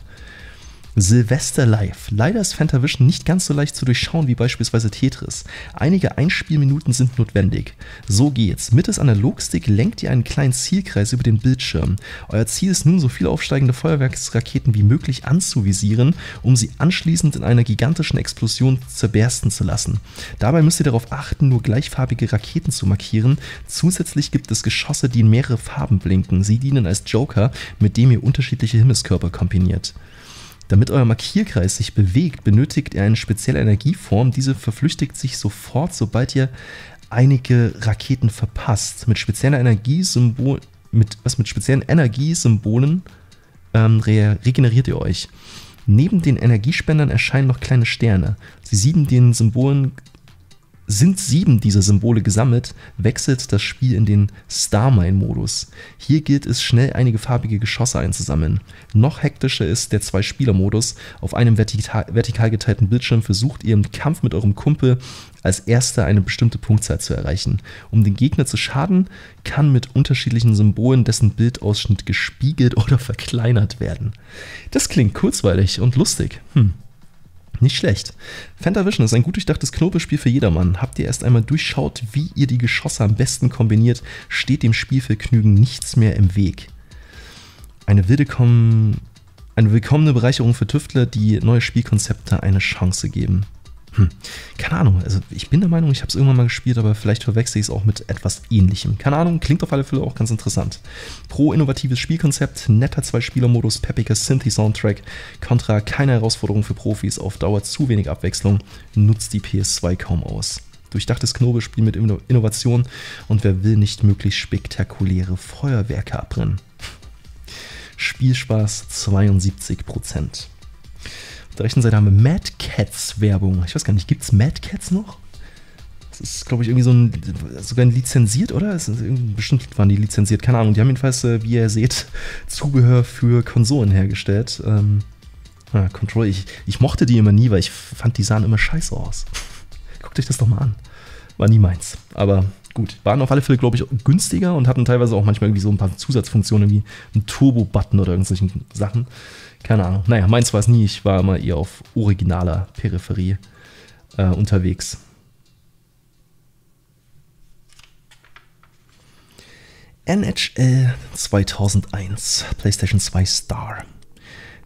Silvester Live. Leider ist FantaVision nicht ganz so leicht zu durchschauen wie beispielsweise Tetris. Einige Einspielminuten sind notwendig. So geht's. Mittels Analogstick lenkt ihr einen kleinen Zielkreis über den Bildschirm. Euer Ziel ist nun, so viele aufsteigende Feuerwerksraketen wie möglich anzuvisieren, um sie anschließend in einer gigantischen Explosion zerbersten zu lassen. Dabei müsst ihr darauf achten, nur gleichfarbige Raketen zu markieren. Zusätzlich gibt es Geschosse, die in mehrere Farben blinken. Sie dienen als Joker, mit dem ihr unterschiedliche Himmelskörper kombiniert. Damit euer Markierkreis sich bewegt, benötigt ihr eine spezielle Energieform. Diese verflüchtigt sich sofort, sobald ihr einige Raketen verpasst. Mit speziellen Energiesymbolen, mit, was, mit speziellen Energiesymbolen ähm, re regeneriert ihr euch. Neben den Energiespendern erscheinen noch kleine Sterne. Sie sieben den Symbolen, sind sieben dieser Symbole gesammelt, wechselt das Spiel in den Starmine-Modus. Hier gilt es, schnell einige farbige Geschosse einzusammeln. Noch hektischer ist der Zwei-Spieler-Modus. Auf einem vertikal, vertikal geteilten Bildschirm versucht ihr im Kampf mit eurem Kumpel als erster eine bestimmte Punktzahl zu erreichen. Um den Gegner zu schaden, kann mit unterschiedlichen Symbolen dessen Bildausschnitt gespiegelt oder verkleinert werden. Das klingt kurzweilig und lustig. Hm. Nicht schlecht. FantaVision ist ein gut durchdachtes Knobelspiel für jedermann. Habt ihr erst einmal durchschaut, wie ihr die Geschosse am besten kombiniert, steht dem Spielvergnügen nichts mehr im Weg. Eine wilde Kom- eine willkommene Bereicherung für Tüftler, die neue Spielkonzepte eine Chance geben. Hm. Keine Ahnung, also ich bin der Meinung, ich habe es irgendwann mal gespielt, aber vielleicht verwechsel ich es auch mit etwas Ähnlichem. Keine Ahnung, klingt auf alle Fälle auch ganz interessant. Pro innovatives Spielkonzept, netter Zwei-Spieler-Modus, peppiger Synthi-Soundtrack, kontra keine Herausforderung für Profis, auf Dauer zu wenig Abwechslung, nutzt die P S zwei kaum aus. Durchdachtes Knobelspiel mit Inno- Innovation und wer will nicht möglichst spektakuläre Feuerwerke abbrennen. Spielspaß zweiundsiebzig Prozent. Auf der rechten Seite haben wir Mad Cats Werbung. Ich weiß gar nicht, gibt es Mad Cats noch? Das ist, glaube ich, irgendwie so ein, sogar ein lizenziert, oder? Das ist, bestimmt waren die lizenziert, keine Ahnung. Die haben jedenfalls, wie ihr seht, Zubehör für Konsolen hergestellt. Ähm, ja, Control, ich, ich mochte die immer nie, weil ich fand, die sahen immer scheiße aus. Guckt euch das doch mal an. War nie meins, aber gut. Waren auf alle Fälle, glaube ich, günstiger und hatten teilweise auch manchmal irgendwie so ein paar Zusatzfunktionen, wie einen Turbo-Button oder irgendwelche Sachen. Keine Ahnung. Naja, meins war es nie. Ich war immer eher auf originaler Peripherie äh, unterwegs. N H L zweitausendeins, PlayStation zwei Star.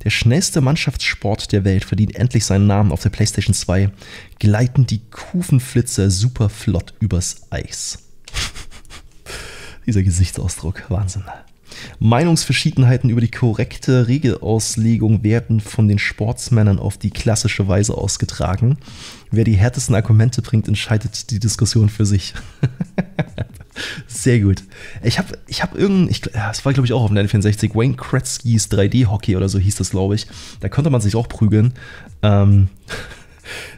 Der schnellste Mannschaftssport der Welt verdient endlich seinen Namen. Auf der PlayStation zwei gleiten die Kufenflitzer super flott übers Eis. Dieser Gesichtsausdruck, Wahnsinn. Meinungsverschiedenheiten über die korrekte Regelauslegung werden von den Sportsmännern auf die klassische Weise ausgetragen. Wer die härtesten Argumente bringt, entscheidet die Diskussion für sich. Sehr gut. Ich habe ich hab irgendein, ich, das war glaube ich auch auf dem N vierundsechzig, Wayne Gretzky's drei D Hockey oder so hieß das glaube ich. Da konnte man sich auch prügeln. Ähm,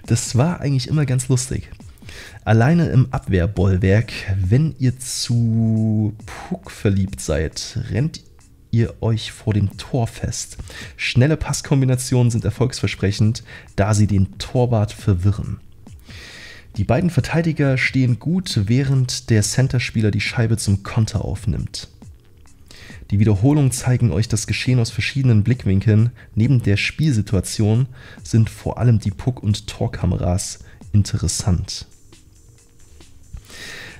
das war eigentlich immer ganz lustig. Alleine im Abwehrbollwerk, wenn ihr zu Puck verliebt seid, rennt ihr euch vor dem Tor fest. Schnelle Passkombinationen sind erfolgsversprechend, da sie den Torwart verwirren. Die beiden Verteidiger stehen gut, während der Centerspieler die Scheibe zum Konter aufnimmt. Die Wiederholungen zeigen euch das Geschehen aus verschiedenen Blickwinkeln. Neben der Spielsituation sind vor allem die Puck- und Torkameras interessant.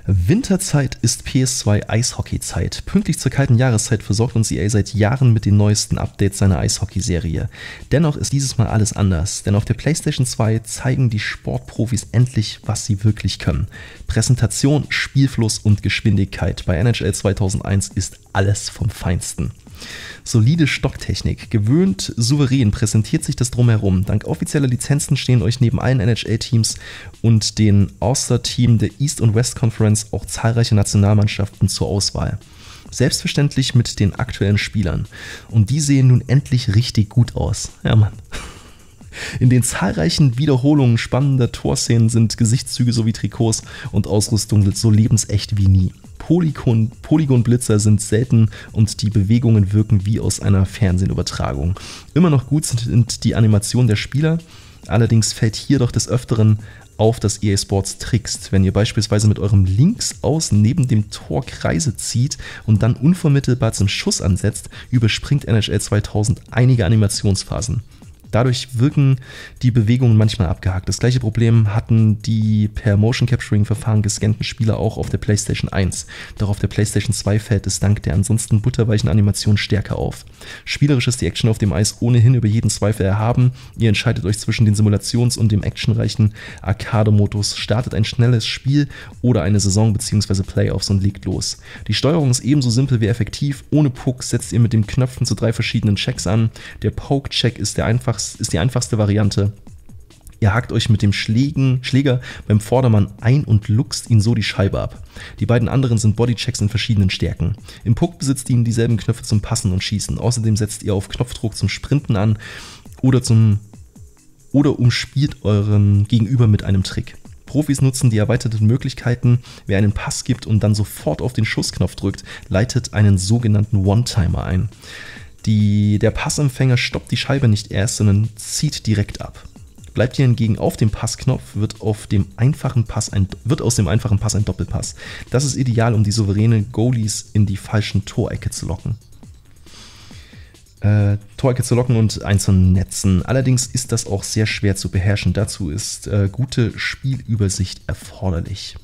Winterzeit ist P S zwei Eishockeyzeit. Pünktlich zur kalten Jahreszeit versorgt uns E A seit Jahren mit den neuesten Updates seiner Eishockey-Serie. Dennoch ist dieses Mal alles anders, denn auf der PlayStation zwei zeigen die Sportprofis endlich, was sie wirklich können. Präsentation, Spielfluss und Geschwindigkeit. Bei N H L zweitausendeins ist alles vom Feinsten. Solide Stocktechnik, gewöhnt souverän präsentiert sich das Drumherum. Dank offizieller Lizenzen stehen euch neben allen N H L-Teams und dem All-Star-Team der East und West Conference auch zahlreiche Nationalmannschaften zur Auswahl. Selbstverständlich mit den aktuellen Spielern. Und die sehen nun endlich richtig gut aus. Ja, Mann. In den zahlreichen Wiederholungen spannender Torszenen sind Gesichtszüge sowie Trikots und Ausrüstung so lebensecht wie nie. Polygon, Polygonblitzer sind selten und die Bewegungen wirken wie aus einer Fernsehübertragung. Immer noch gut sind die Animationen der Spieler, allerdings fällt hier doch des Öfteren auf, dass E A Sports trickst. Wenn ihr beispielsweise mit eurem Linksaußen neben dem Tor Kreise zieht und dann unvermittelbar zum Schuss ansetzt, überspringt N H L zweitausend einige Animationsphasen. Dadurch wirken die Bewegungen manchmal abgehakt. Das gleiche Problem hatten die per Motion-Capturing-Verfahren gescannten Spieler auch auf der PlayStation eins. Doch auf der PlayStation zwei fällt es dank der ansonsten butterweichen Animation stärker auf. Spielerisch ist die Action auf dem Eis ohnehin über jeden Zweifel erhaben. Ihr entscheidet euch zwischen den Simulations- und dem actionreichen Arcade-Modus, startet ein schnelles Spiel oder eine Saison bzw. Playoffs und legt los. Die Steuerung ist ebenso simpel wie effektiv. Ohne Puck setzt ihr mit den Knöpfen zu drei verschiedenen Checks an. Der Poke-Check ist der einfachste. ist die einfachste Variante. Ihr hakt euch mit dem Schlägen, Schläger beim Vordermann ein und luchst ihn so die Scheibe ab. Die beiden anderen sind Bodychecks in verschiedenen Stärken. Im Puck besitzt ihr dieselben Knöpfe zum Passen und Schießen. Außerdem setzt ihr auf Knopfdruck zum Sprinten an oder, zum, oder umspielt euren Gegenüber mit einem Trick. Profis nutzen die erweiterten Möglichkeiten. Wer einen Pass gibt und dann sofort auf den Schussknopf drückt, leitet einen sogenannten One-Timer ein. Die, der Passempfänger stoppt die Scheibe nicht erst, sondern zieht direkt ab. Bleibt ihr hingegen auf dem Passknopf, wird, auf dem einfachen Pass ein, wird aus dem einfachen Pass ein Doppelpass. Das ist ideal, um die souveränen Goalies in die falschen Torecke zu locken. Äh, Torecke zu locken und einzunetzen. Allerdings ist das auch sehr schwer zu beherrschen. Dazu ist äh, gute Spielübersicht erforderlich.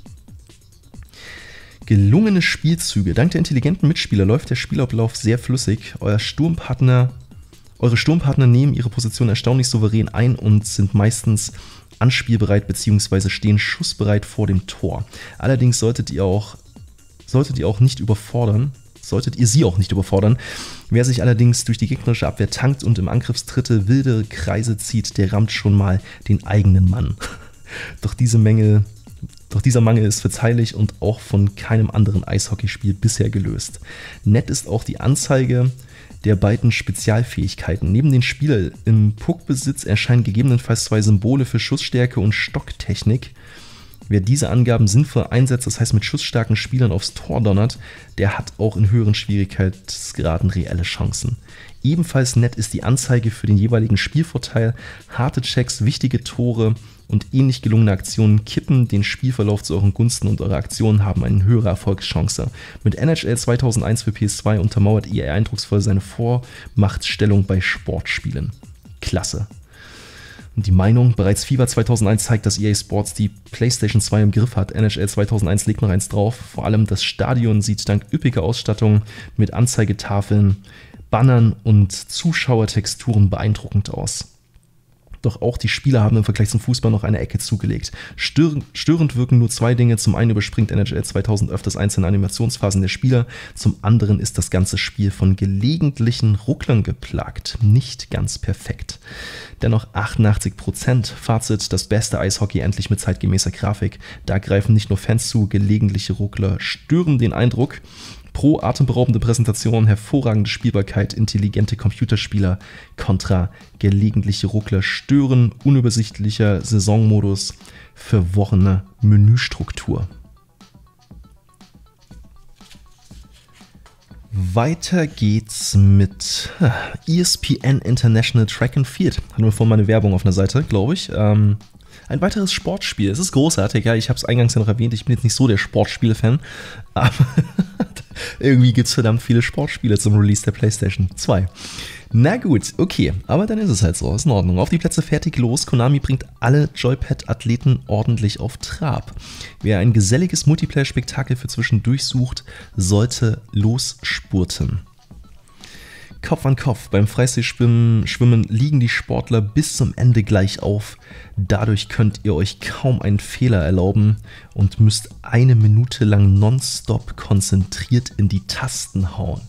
Gelungene Spielzüge. Dank der intelligenten Mitspieler läuft der Spielablauf sehr flüssig. Euer Sturmpartner, eure Sturmpartner nehmen ihre Position erstaunlich souverän ein und sind meistens anspielbereit bzw. stehen schussbereit vor dem Tor. Allerdings solltet ihr auch, solltet ihr auch nicht überfordern. Solltet ihr sie auch nicht überfordern. Wer sich allerdings durch die gegnerische Abwehr tankt und im Angriffstritte wilde Kreise zieht, der rammt schon mal den eigenen Mann. Doch diese Mängel... Doch dieser Mangel ist verzeihlich und auch von keinem anderen Eishockeyspiel bisher gelöst. Nett ist auch die Anzeige der beiden Spezialfähigkeiten. Neben den Spielern im Puckbesitz erscheinen gegebenenfalls zwei Symbole für Schussstärke und Stocktechnik. Wer diese Angaben sinnvoll einsetzt, das heißt mit schussstarken Spielern aufs Tor donnert, der hat auch in höheren Schwierigkeitsgraden reelle Chancen. Ebenfalls nett ist die Anzeige für den jeweiligen Spielvorteil. Harte Checks, wichtige Tore und ähnlich gelungene Aktionen kippen den Spielverlauf zu euren Gunsten und eure Aktionen haben eine höhere Erfolgschance. Mit N H L zweitausendeins für P S zwei untermauert E A eindrucksvoll seine Vormachtstellung bei Sportspielen. Klasse. Die Meinung, bereits FIFA zweitausendeins zeigt, dass E A Sports die PlayStation zwei im Griff hat. N H L zweitausendeins legt noch eins drauf. Vor allem das Stadion sieht dank üppiger Ausstattung mit Anzeigetafeln, Bannern und Zuschauertexturen beeindruckend aus. Doch auch die Spieler haben im Vergleich zum Fußball noch eine Ecke zugelegt. Störend, störend wirken nur zwei Dinge. Zum einen überspringt N H L zweitausend öfters einzelne Animationsphasen der Spieler. Zum anderen ist das ganze Spiel von gelegentlichen Rucklern geplagt. Nicht ganz perfekt. Dennoch achtundachtzig Prozent. Fazit, das beste Eishockey endlich mit zeitgemäßer Grafik. Da greifen nicht nur Fans zu, gelegentliche Ruckler stören den Eindruck. Pro atemberaubende Präsentation, hervorragende Spielbarkeit, intelligente Computerspieler, kontra gelegentliche Ruckler stören, unübersichtlicher Saisonmodus, verworrene Menüstruktur. Weiter geht's mit E S P N International Track and Field. Hatten wir vorhin mal eine Werbung auf einer Seite, glaube ich. Ähm, ein weiteres Sportspiel. Es ist großartig, ja. Ich habe es eingangs ja noch erwähnt. Ich bin jetzt nicht so der Sportspiele-Fan. Aber irgendwie gibt es verdammt viele Sportspiele zum Release der PlayStation zwei. Na gut, okay. Aber dann ist es halt so. Ist in Ordnung. Auf die Plätze, fertig, los. Konami bringt alle Joypad-Athleten ordentlich auf Trab. Wer ein geselliges Multiplayer-Spektakel für zwischendurch sucht, sollte losspurten. Kopf an Kopf. Beim Freistilschwimmen Schwimmen liegen die Sportler bis zum Ende gleich auf. Dadurch könnt ihr euch kaum einen Fehler erlauben und müsst eine Minute lang nonstop konzentriert in die Tasten hauen.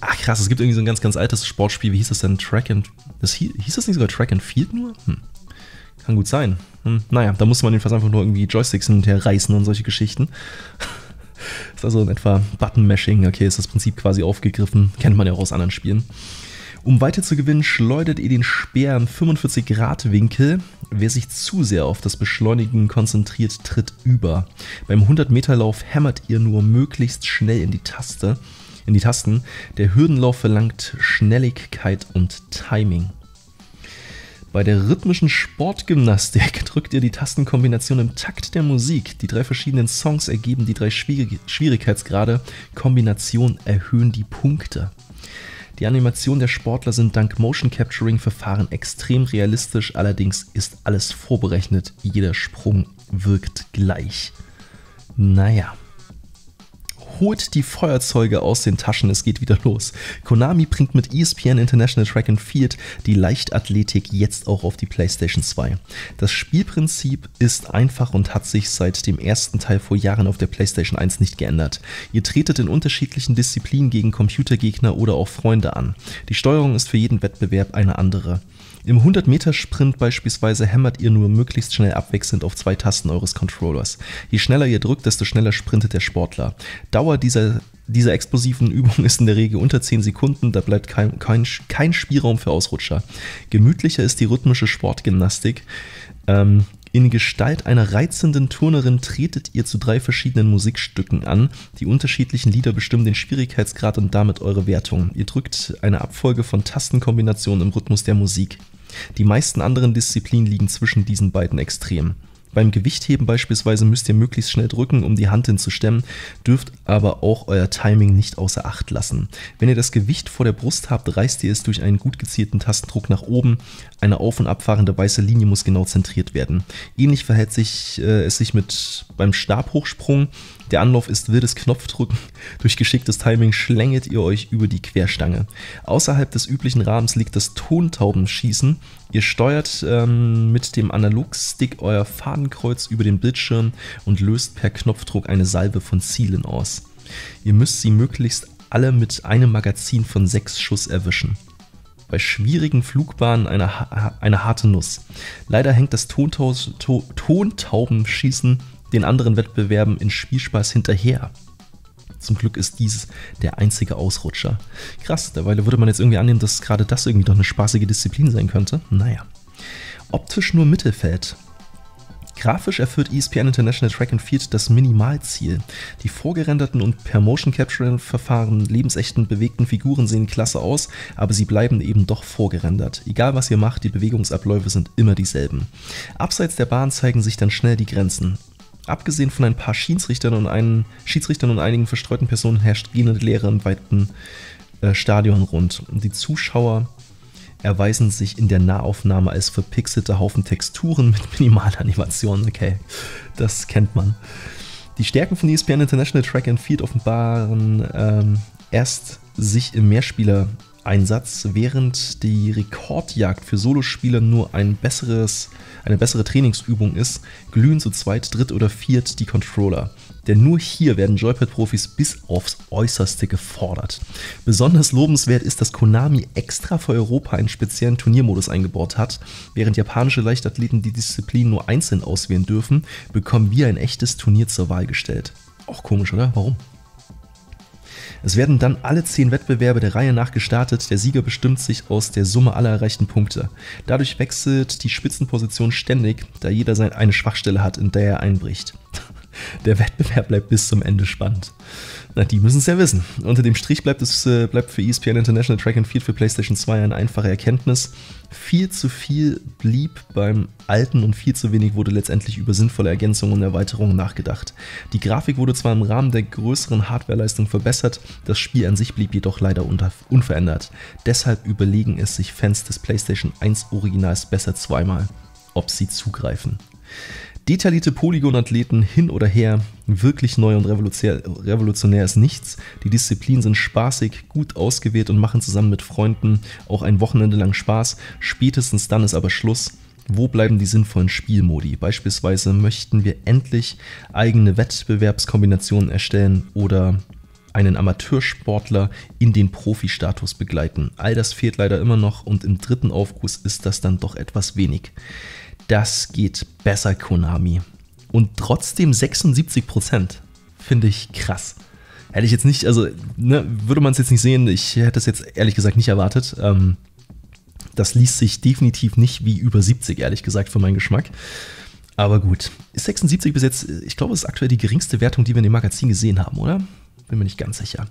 Ach krass, es gibt irgendwie so ein ganz, ganz altes Sportspiel. Wie hieß das denn? Track and... Das hieß, hieß das nicht sogar Track and Field nur? Hm. Kann gut sein. Hm. Naja, da musste man jedenfalls einfach nur irgendwie Joysticks hin und her reißen und solche Geschichten. Das ist also in etwa Button-Mashing, okay, ist das Prinzip quasi aufgegriffen, kennt man ja auch aus anderen Spielen. Um weiter zu gewinnen, schleudert ihr den Speer im fünfundvierzig Grad Winkel. Wer sich zu sehr auf das Beschleunigen konzentriert, tritt über. Beim hundert Meter Lauf hämmert ihr nur möglichst schnell in die Taste, in die Tasten. Der Hürdenlauf verlangt Schnelligkeit und Timing. Bei der rhythmischen Sportgymnastik drückt ihr die Tastenkombination im Takt der Musik. Die drei verschiedenen Songs ergeben die drei Schwierig- Schwierigkeitsgrade. Kombinationen erhöhen die Punkte. Die Animationen der Sportler sind dank Motion Capturing Verfahren extrem realistisch. Allerdings ist alles vorberechnet. Jeder Sprung wirkt gleich. Naja. Holt die Feuerzeuge aus den Taschen, es geht wieder los. Konami bringt mit E S P N International Track and Field die Leichtathletik jetzt auch auf die PlayStation zwei. Das Spielprinzip ist einfach und hat sich seit dem ersten Teil vor Jahren auf der PlayStation eins nicht geändert. Ihr tretet in unterschiedlichen Disziplinen gegen Computergegner oder auch Freunde an. Die Steuerung ist für jeden Wettbewerb eine andere. Im hundert Meter Sprint beispielsweise hämmert ihr nur möglichst schnell abwechselnd auf zwei Tasten eures Controllers. Je schneller ihr drückt, desto schneller sprintet der Sportler. Dauer dieser, dieser explosiven Übung ist in der Regel unter zehn Sekunden, da bleibt kein, kein, kein Spielraum für Ausrutscher. Gemütlicher ist die rhythmische Sportgymnastik. Ähm, in Gestalt einer reizenden Turnerin tretet ihr zu drei verschiedenen Musikstücken an. Die unterschiedlichen Lieder bestimmen den Schwierigkeitsgrad und damit eure Wertung. Ihr drückt eine Abfolge von Tastenkombinationen im Rhythmus der Musik. Die meisten anderen Disziplinen liegen zwischen diesen beiden Extremen. Beim Gewichtheben beispielsweise müsst ihr möglichst schnell drücken, um die Hanteln zu stemmen, dürft aber auch euer Timing nicht außer Acht lassen. Wenn ihr das Gewicht vor der Brust habt, reißt ihr es durch einen gut gezielten Tastendruck nach oben. Eine auf- und abfahrende weiße Linie muss genau zentriert werden. Ähnlich verhält sich, äh, es sich mit beim Stabhochsprung. Der Anlauf ist wildes Knopfdrücken. Durch geschicktes Timing schlängelt ihr euch über die Querstange. Außerhalb des üblichen Rahmens liegt das Tontaubenschießen. Ihr steuert ähm, mit dem Analogstick euer Fadenkreuz über den Bildschirm und löst per Knopfdruck eine Salve von Zielen aus. Ihr müsst sie möglichst alle mit einem Magazin von sechs Schuss erwischen. Bei schwierigen Flugbahnen eine, ha eine harte Nuss. Leider hängt das Tontau to Tontaubenschießen den anderen Wettbewerben in Spielspaß hinterher. Zum Glück ist dies der einzige Ausrutscher. Krass, derweil würde man jetzt irgendwie annehmen, dass gerade das irgendwie doch eine spaßige Disziplin sein könnte. Naja. Optisch nur Mittelfeld. Grafisch erfüllt E S P N International Track and Field das Minimalziel. Die vorgerenderten und per Motion Capturing Verfahren lebensechten bewegten Figuren sehen klasse aus, aber sie bleiben eben doch vorgerendert. Egal was ihr macht, die Bewegungsabläufe sind immer dieselben. Abseits der Bahn zeigen sich dann schnell die Grenzen. Abgesehen von ein paar Schiedsrichtern und, einen, Schiedsrichtern und einigen verstreuten Personen herrscht gähnende Leere im weiten äh, Stadion rund. Und die Zuschauer erweisen sich in der Nahaufnahme als verpixelte Haufen Texturen mit Minimalanimationen. Okay, das kennt man. Die Stärken von E S P N International Track and Field offenbaren ähm, erst sich im Mehrspieler-Einsatz, während die Rekordjagd für Solospieler nur ein besseres Eine bessere Trainingsübung ist, glühen zu zweit, dritt oder viert die Controller. Denn nur hier werden Joypad-Profis bis aufs Äußerste gefordert. Besonders lobenswert ist, dass Konami extra für Europa einen speziellen Turniermodus eingebaut hat. Während japanische Leichtathleten die Disziplin nur einzeln auswählen dürfen, bekommen wir ein echtes Turnier zur Wahl gestellt. Auch komisch, oder? Warum? Es werden dann alle zehn Wettbewerbe der Reihe nach gestartet, der Sieger bestimmt sich aus der Summe aller erreichten Punkte. Dadurch wechselt die Spitzenposition ständig, da jeder eine Schwachstelle hat, in der er einbricht. Der Wettbewerb bleibt bis zum Ende spannend. Na, die müssen es ja wissen. Unter dem Strich bleibt es äh, bleibt für E S P N International Track and Field für PlayStation zwei eine einfache Erkenntnis. Viel zu viel blieb beim Alten und viel zu wenig wurde letztendlich über sinnvolle Ergänzungen und Erweiterungen nachgedacht. Die Grafik wurde zwar im Rahmen der größeren Hardwareleistung verbessert, das Spiel an sich blieb jedoch leider unverändert. Deshalb überlegen es sich Fans des PlayStation eins Originals besser zweimal, ob sie zugreifen. Detaillierte Polygonathleten hin oder her, wirklich neu und revolutionär ist nichts. Die Disziplinen sind spaßig, gut ausgewählt und machen zusammen mit Freunden auch ein Wochenende lang Spaß. Spätestens dann ist aber Schluss. Wo bleiben die sinnvollen Spielmodi? Beispielsweise möchten wir endlich eigene Wettbewerbskombinationen erstellen oder einen Amateursportler in den Profi-Status begleiten. All das fehlt leider immer noch und im dritten Aufguss ist das dann doch etwas wenig. Das geht besser, Konami. Und trotzdem sechsundsiebzig Prozent. Finde ich krass. Hätte ich jetzt nicht, also ne, würde man es jetzt nicht sehen, ich hätte es jetzt ehrlich gesagt nicht erwartet. Ähm, das liest sich definitiv nicht wie über siebzig, ehrlich gesagt, für meinen Geschmack. Aber gut, ist sechsundsiebzig bis jetzt, ich glaube, es ist aktuell die geringste Wertung, die wir in dem Magazin gesehen haben, oder? Bin mir nicht ganz sicher.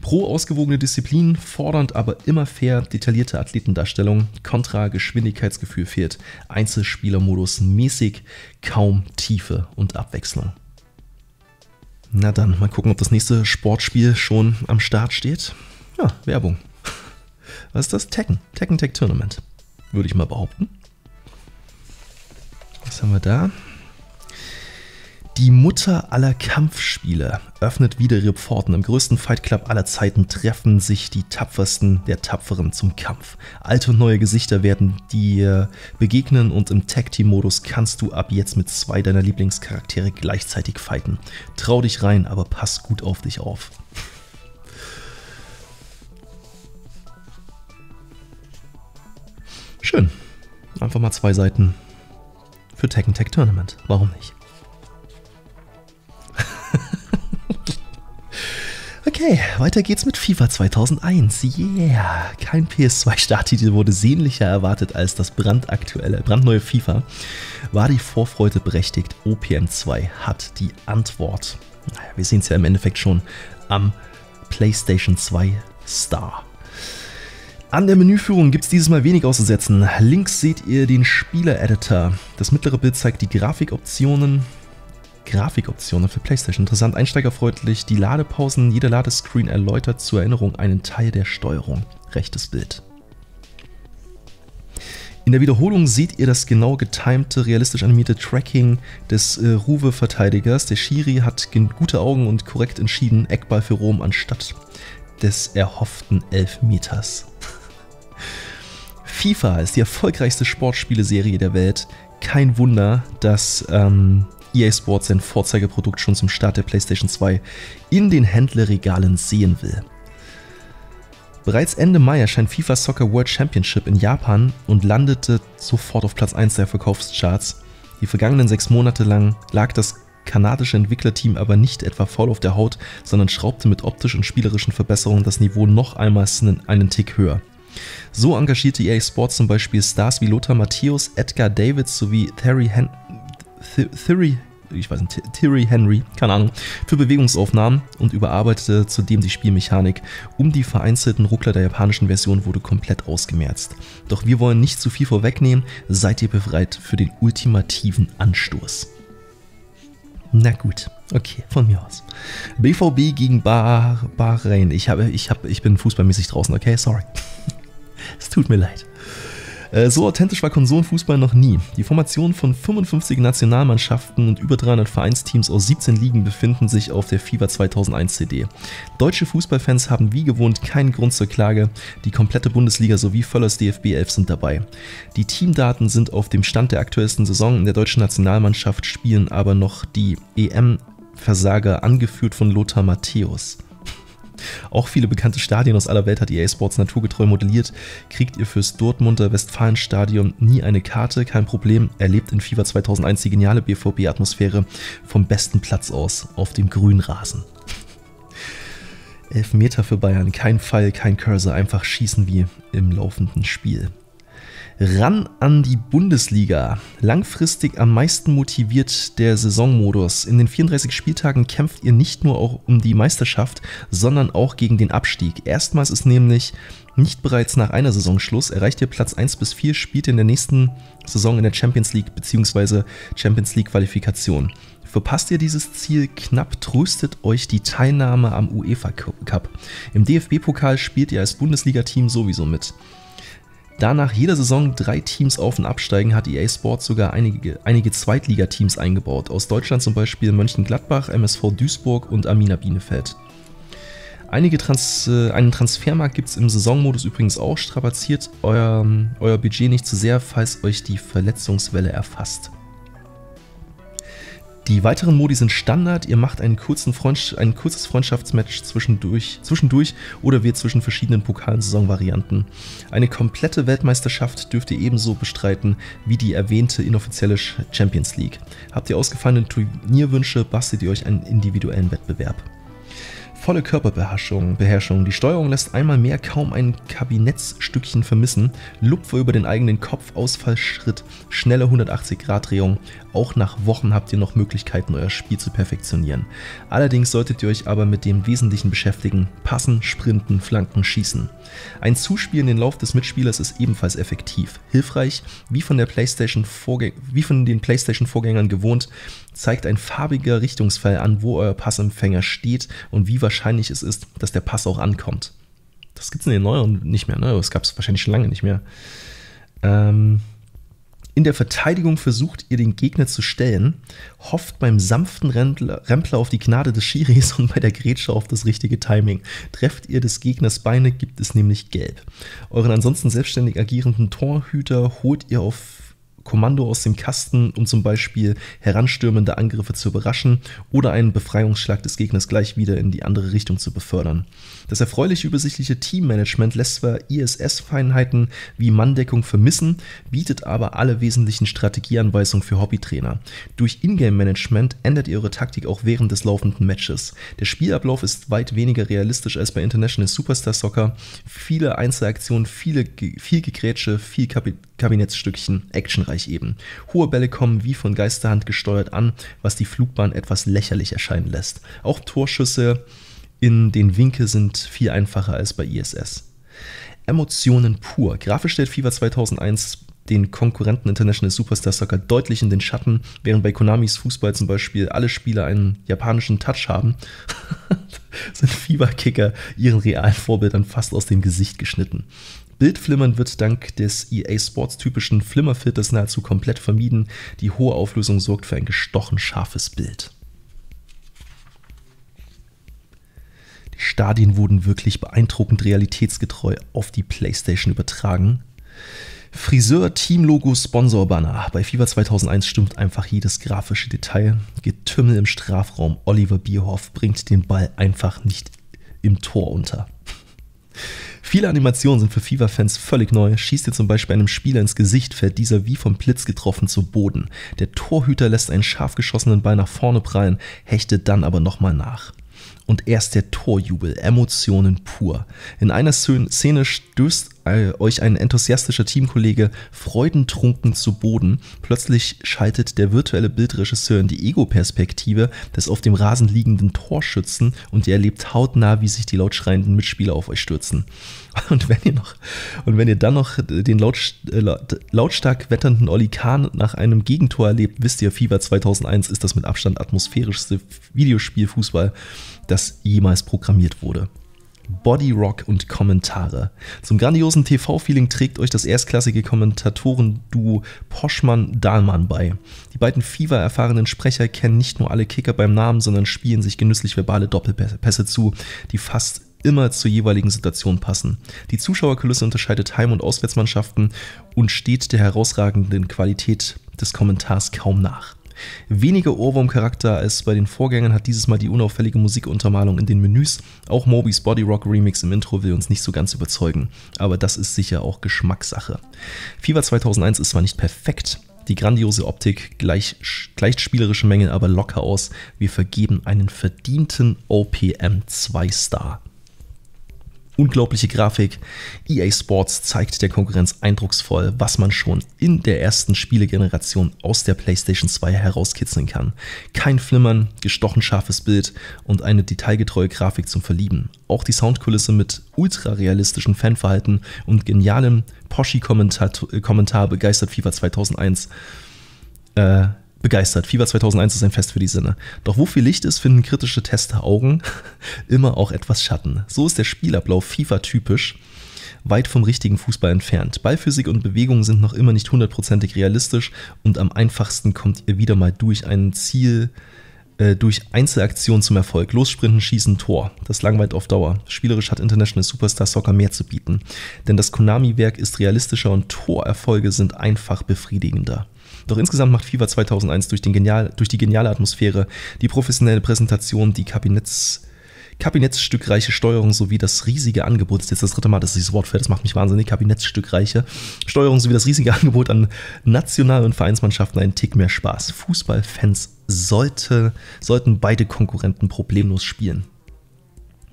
Pro ausgewogene Disziplinen, fordernd, aber immer fair, detaillierte Athletendarstellung, kontra Geschwindigkeitsgefühl fehlt, Einzelspielermodus mäßig, kaum Tiefe und Abwechslung. Na dann, mal gucken, ob das nächste Sportspiel schon am Start steht. Ja, Werbung. Was ist das? Tekken. Tekken Tag Tournament, würde ich mal behaupten. Was haben wir da? Die Mutter aller Kampfspiele öffnet wieder ihre Pforten. Im größten Fight Club aller Zeiten treffen sich die Tapfersten der Tapferen zum Kampf. Alte und neue Gesichter werden dir begegnen und im Tag-Team-Modus kannst du ab jetzt mit zwei deiner Lieblingscharaktere gleichzeitig fighten. Trau dich rein, aber pass gut auf dich auf. Schön. Einfach mal zwei Seiten für Tekken Tag Tournament. Warum nicht? Okay, weiter geht's mit FIFA zweitausendeins. Yeah! Kein P S zwei-Starttitel wurde sehnlicher erwartet als das brandaktuelle, brandneue FIFA. War die Vorfreude berechtigt? O P M zwei hat die Antwort. Naja, wir sehen es ja im Endeffekt schon am PlayStation zwei Star. An der Menüführung gibt es dieses Mal wenig auszusetzen. Links seht ihr den Spieler-Editor. Das mittlere Bild zeigt die Grafikoptionen. Grafikoptionen für PlayStation. Interessant, einsteigerfreundlich, die Ladepausen, jeder Ladescreen erläutert zur Erinnerung einen Teil der Steuerung. Rechtes Bild. In der Wiederholung seht ihr das genau getimte, realistisch animierte Tracking des äh, Ruwe-Verteidigers. Der Schiri hat gute Augen und korrekt entschieden, Eckball für Rom anstatt des erhofften Elfmeters. FIFA ist die erfolgreichste Sportspieleserie der Welt. Kein Wunder, dass ähm, E A Sports sein Vorzeigeprodukt schon zum Start der PlayStation zwei in den Händlerregalen sehen will. Bereits Ende Mai erscheint FIFA Soccer World Championship in Japan und landete sofort auf Platz eins der Verkaufscharts. Die vergangenen sechs Monate lang lag das kanadische Entwicklerteam aber nicht etwa faul auf der Haut, sondern schraubte mit optisch und spielerischen Verbesserungen das Niveau noch einmal einen Tick höher. So engagierte E A Sports zum Beispiel Stars wie Lothar Matthäus, Edgar Davids sowie Thierry Henry. Thierry, ich weiß nicht, Thierry Henry, keine Ahnung, für Bewegungsaufnahmen und überarbeitete zudem die Spielmechanik. Um die vereinzelten Ruckler der japanischen Version wurde komplett ausgemerzt. Doch wir wollen nicht zu viel vorwegnehmen, seid ihr bereit für den ultimativen Anstoß. Na gut, okay, von mir aus. B V B gegen Bah- Bahrain. Ich, habe, ich, habe, ich bin fußballmäßig draußen, okay? Sorry. Es tut mir leid. So authentisch war Konsolenfußball noch nie. Die Formation von fünfundfünfzig Nationalmannschaften und über dreihundert Vereinsteams aus siebzehn Ligen befinden sich auf der FIFA zweitausendeins C D. Deutsche Fußballfans haben wie gewohnt keinen Grund zur Klage. Die komplette Bundesliga sowie Völlers D F B elf sind dabei. Die Teamdaten sind auf dem Stand der aktuellsten Saison. In der deutschen Nationalmannschaft spielen aber noch die E M-Versager, angeführt von Lothar Matthäus. Auch viele bekannte Stadien aus aller Welt hat E A Sports naturgetreu modelliert. Kriegt ihr fürs Dortmunder Westfalenstadion nie eine Karte? Kein Problem, erlebt in FIFA zweitausendeins die geniale B V B-Atmosphäre vom besten Platz aus auf dem grünen Rasen. Elfmeter für Bayern, kein Pfeil, kein Cursor, einfach schießen wie im laufenden Spiel. Ran an die Bundesliga. Langfristig am meisten motiviert der Saisonmodus. In den vierunddreißig Spieltagen kämpft ihr nicht nur auch um die Meisterschaft, sondern auch gegen den Abstieg. Erstmals ist nämlich nicht bereits nach einer Saisonschluss, erreicht ihr Platz eins bis vier, spielt ihr in der nächsten Saison in der Champions League bzw. Champions League Qualifikation. Verpasst ihr dieses Ziel knapp, tröstet euch die Teilnahme am UEFA Cup. Im D F B-Pokal spielt ihr als Bundesliga-Team sowieso mit. Da nach jeder Saison drei Teams auf- und absteigen, hat E A Sports sogar einige, einige Zweitliga-Teams eingebaut. Aus Deutschland zum Beispiel Mönchengladbach, M S V Duisburg und Arminia Bielefeld. Einige Trans, äh, einen Transfermarkt gibt es im Saisonmodus übrigens auch. Strapaziert euer, euer Budget nicht zu sehr, falls euch die Verletzungswelle erfasst. Die weiteren Modi sind Standard, ihr macht einen kurzen Freund, ein kurzes Freundschaftsmatch zwischendurch, zwischendurch oder wählt zwischen verschiedenen Pokalen Saisonvarianten. Eine komplette Weltmeisterschaft dürft ihr ebenso bestreiten wie die erwähnte inoffizielle Champions League. Habt ihr ausgefallene Turnierwünsche, bastelt ihr euch einen individuellen Wettbewerb. Volle Körperbeherrschung. Beherrschung. Die Steuerung lässt einmal mehr kaum ein Kabinettsstückchen vermissen. Lupfer über den eigenen Kopf, Ausfallschritt, schnelle hundertachtzig Grad Drehung. Auch nach Wochen habt ihr noch Möglichkeiten, euer Spiel zu perfektionieren. Allerdings solltet ihr euch aber mit dem Wesentlichen beschäftigen. Passen, Sprinten, Flanken, Schießen. Ein Zuspielen in den Lauf des Mitspielers ist ebenfalls effektiv. Hilfreich, wie von, der PlayStation wie von den PlayStation-Vorgängern gewohnt, zeigt ein farbiger Richtungsfall an, wo euer Passempfänger steht und wie wahrscheinlich wahrscheinlich es ist, dass der Pass auch ankommt. Das gibt es in den neueren nicht mehr, ne? Das gab es wahrscheinlich schon lange nicht mehr. Ähm, in der Verteidigung versucht ihr den Gegner zu stellen, hofft beim sanften Rempler auf die Gnade des Schiris und bei der Grätsche auf das richtige Timing. Trefft ihr des Gegners Beine, gibt es nämlich gelb. Euren ansonsten selbstständig agierenden Torhüter holt ihr auf Kommando aus dem Kasten, um zum Beispiel heranstürmende Angriffe zu überraschen oder einen Befreiungsschlag des Gegners gleich wieder in die andere Richtung zu befördern. Das erfreulich übersichtliche Teammanagement lässt zwar I S S-Feinheiten wie Manndeckung vermissen, bietet aber alle wesentlichen Strategieanweisungen für Hobbytrainer. Durch Ingame-Management ändert ihr eure Taktik auch während des laufenden Matches. Der Spielablauf ist weit weniger realistisch als bei International Superstar Soccer. Viele Einzelaktionen, viele, viel Gegrätsche, viel Kabinettsstückchen, actionreich eben. Hohe Bälle kommen wie von Geisterhand gesteuert an, was die Flugbahn etwas lächerlich erscheinen lässt. Auch Torschüsse in den Winkel sind viel einfacher als bei I S S. Emotionen pur. Grafisch stellt FIFA zweitausendeins den Konkurrenten International Superstar Soccer deutlich in den Schatten, während bei Konamis Fußball zum Beispiel alle Spieler einen japanischen Touch haben, sind FIFA-Kicker ihren realen Vorbildern fast aus dem Gesicht geschnitten. Bildflimmern wird dank des E A Sports typischen Flimmerfilters nahezu komplett vermieden. Die hohe Auflösung sorgt für ein gestochen scharfes Bild. Die Stadien wurden wirklich beeindruckend realitätsgetreu auf die PlayStation übertragen. Friseur, Teamlogo, Sponsorbanner. Bei FIFA zweitausendeins stimmt einfach jedes grafische Detail. Getümmel im Strafraum. Oliver Bierhoff bringt den Ball einfach nicht im Tor unter. Viele Animationen sind für FIFA-Fans völlig neu. Schießt ihr zum Beispiel einem Spieler ins Gesicht, fällt dieser wie vom Blitz getroffen zu Boden. Der Torhüter lässt einen scharf geschossenen Ball nach vorne prallen, hechtet dann aber nochmal nach. Und erst der Torjubel, Emotionen pur. In einer Szene stößt euch ein enthusiastischer Teamkollege freudentrunken zu Boden. Plötzlich schaltet der virtuelle Bildregisseur in die Ego-Perspektive des auf dem Rasen liegenden Torschützen und ihr erlebt hautnah, wie sich die laut schreienden Mitspieler auf euch stürzen. Und wenn ihr, noch, und wenn ihr dann noch den laut, äh, lautstark wetternden Oli Kahn nach einem Gegentor erlebt, wisst ihr, FIFA zweitausendeins ist das mit Abstand atmosphärischste Videospielfußball, das jemals programmiert wurde. Bodyrock und Kommentare. Zum grandiosen T V-Feeling trägt euch das erstklassige Kommentatoren-Duo Poschmann-Dahlmann bei. Die beiden FIFA-erfahrenen Sprecher kennen nicht nur alle Kicker beim Namen, sondern spielen sich genüsslich verbale Doppelpässe zu, die fast immer zur jeweiligen Situation passen. Die Zuschauerkulisse unterscheidet Heim- und Auswärtsmannschaften und steht der herausragenden Qualität des Kommentars kaum nach. Weniger Ohrwurm-Charakter als bei den Vorgängern hat dieses Mal die unauffällige Musikuntermalung in den Menüs. Auch Mobys Bodyrock-Remix im Intro will uns nicht so ganz überzeugen, aber das ist sicher auch Geschmackssache. FIFA zweitausendeins ist zwar nicht perfekt, die grandiose Optik gleicht spielerische Mängel aber locker aus. Wir vergeben einen verdienten O P M zwei Star. Unglaubliche Grafik. E A Sports zeigt der Konkurrenz eindrucksvoll, was man schon in der ersten Spielegeneration aus der PlayStation zwei herauskitzeln kann. Kein Flimmern, gestochen scharfes Bild und eine detailgetreue Grafik zum Verlieben. Auch die Soundkulisse mit ultrarealistischem Fanverhalten und genialem Poschi-Kommentar begeistert FIFA zweitausendeins. Äh, begeistert. FIFA zweitausendeins ist ein Fest für die Sinne. Doch wo viel Licht ist, finden kritische Testeraugen immer auch etwas Schatten. So ist der Spielablauf FIFA-typisch, weit vom richtigen Fußball entfernt. Ballphysik und Bewegung sind noch immer nicht hundertprozentig realistisch und am einfachsten kommt ihr wieder mal durch ein Ziel, äh, durch Einzelaktionen zum Erfolg. Lossprinten, schießen, Tor. Das langweilt auf Dauer. Spielerisch hat International Superstar Soccer mehr zu bieten. Denn das Konami-Werk ist realistischer und Torerfolge sind einfach befriedigender. Doch insgesamt macht FIFA zweitausendeins durch, den genial, durch die geniale Atmosphäre, die professionelle Präsentation, die Kabinetts, kabinettsstückreiche Steuerung sowie das riesige Angebot, das ist jetzt das dritte Mal, dass ich dieses Wort fällt, das macht mich wahnsinnig, kabinettsstückreiche Steuerung sowie das riesige Angebot an National- und Vereinsmannschaften einen Tick mehr Spaß. Fußballfans sollte, sollten beide Konkurrenten problemlos spielen.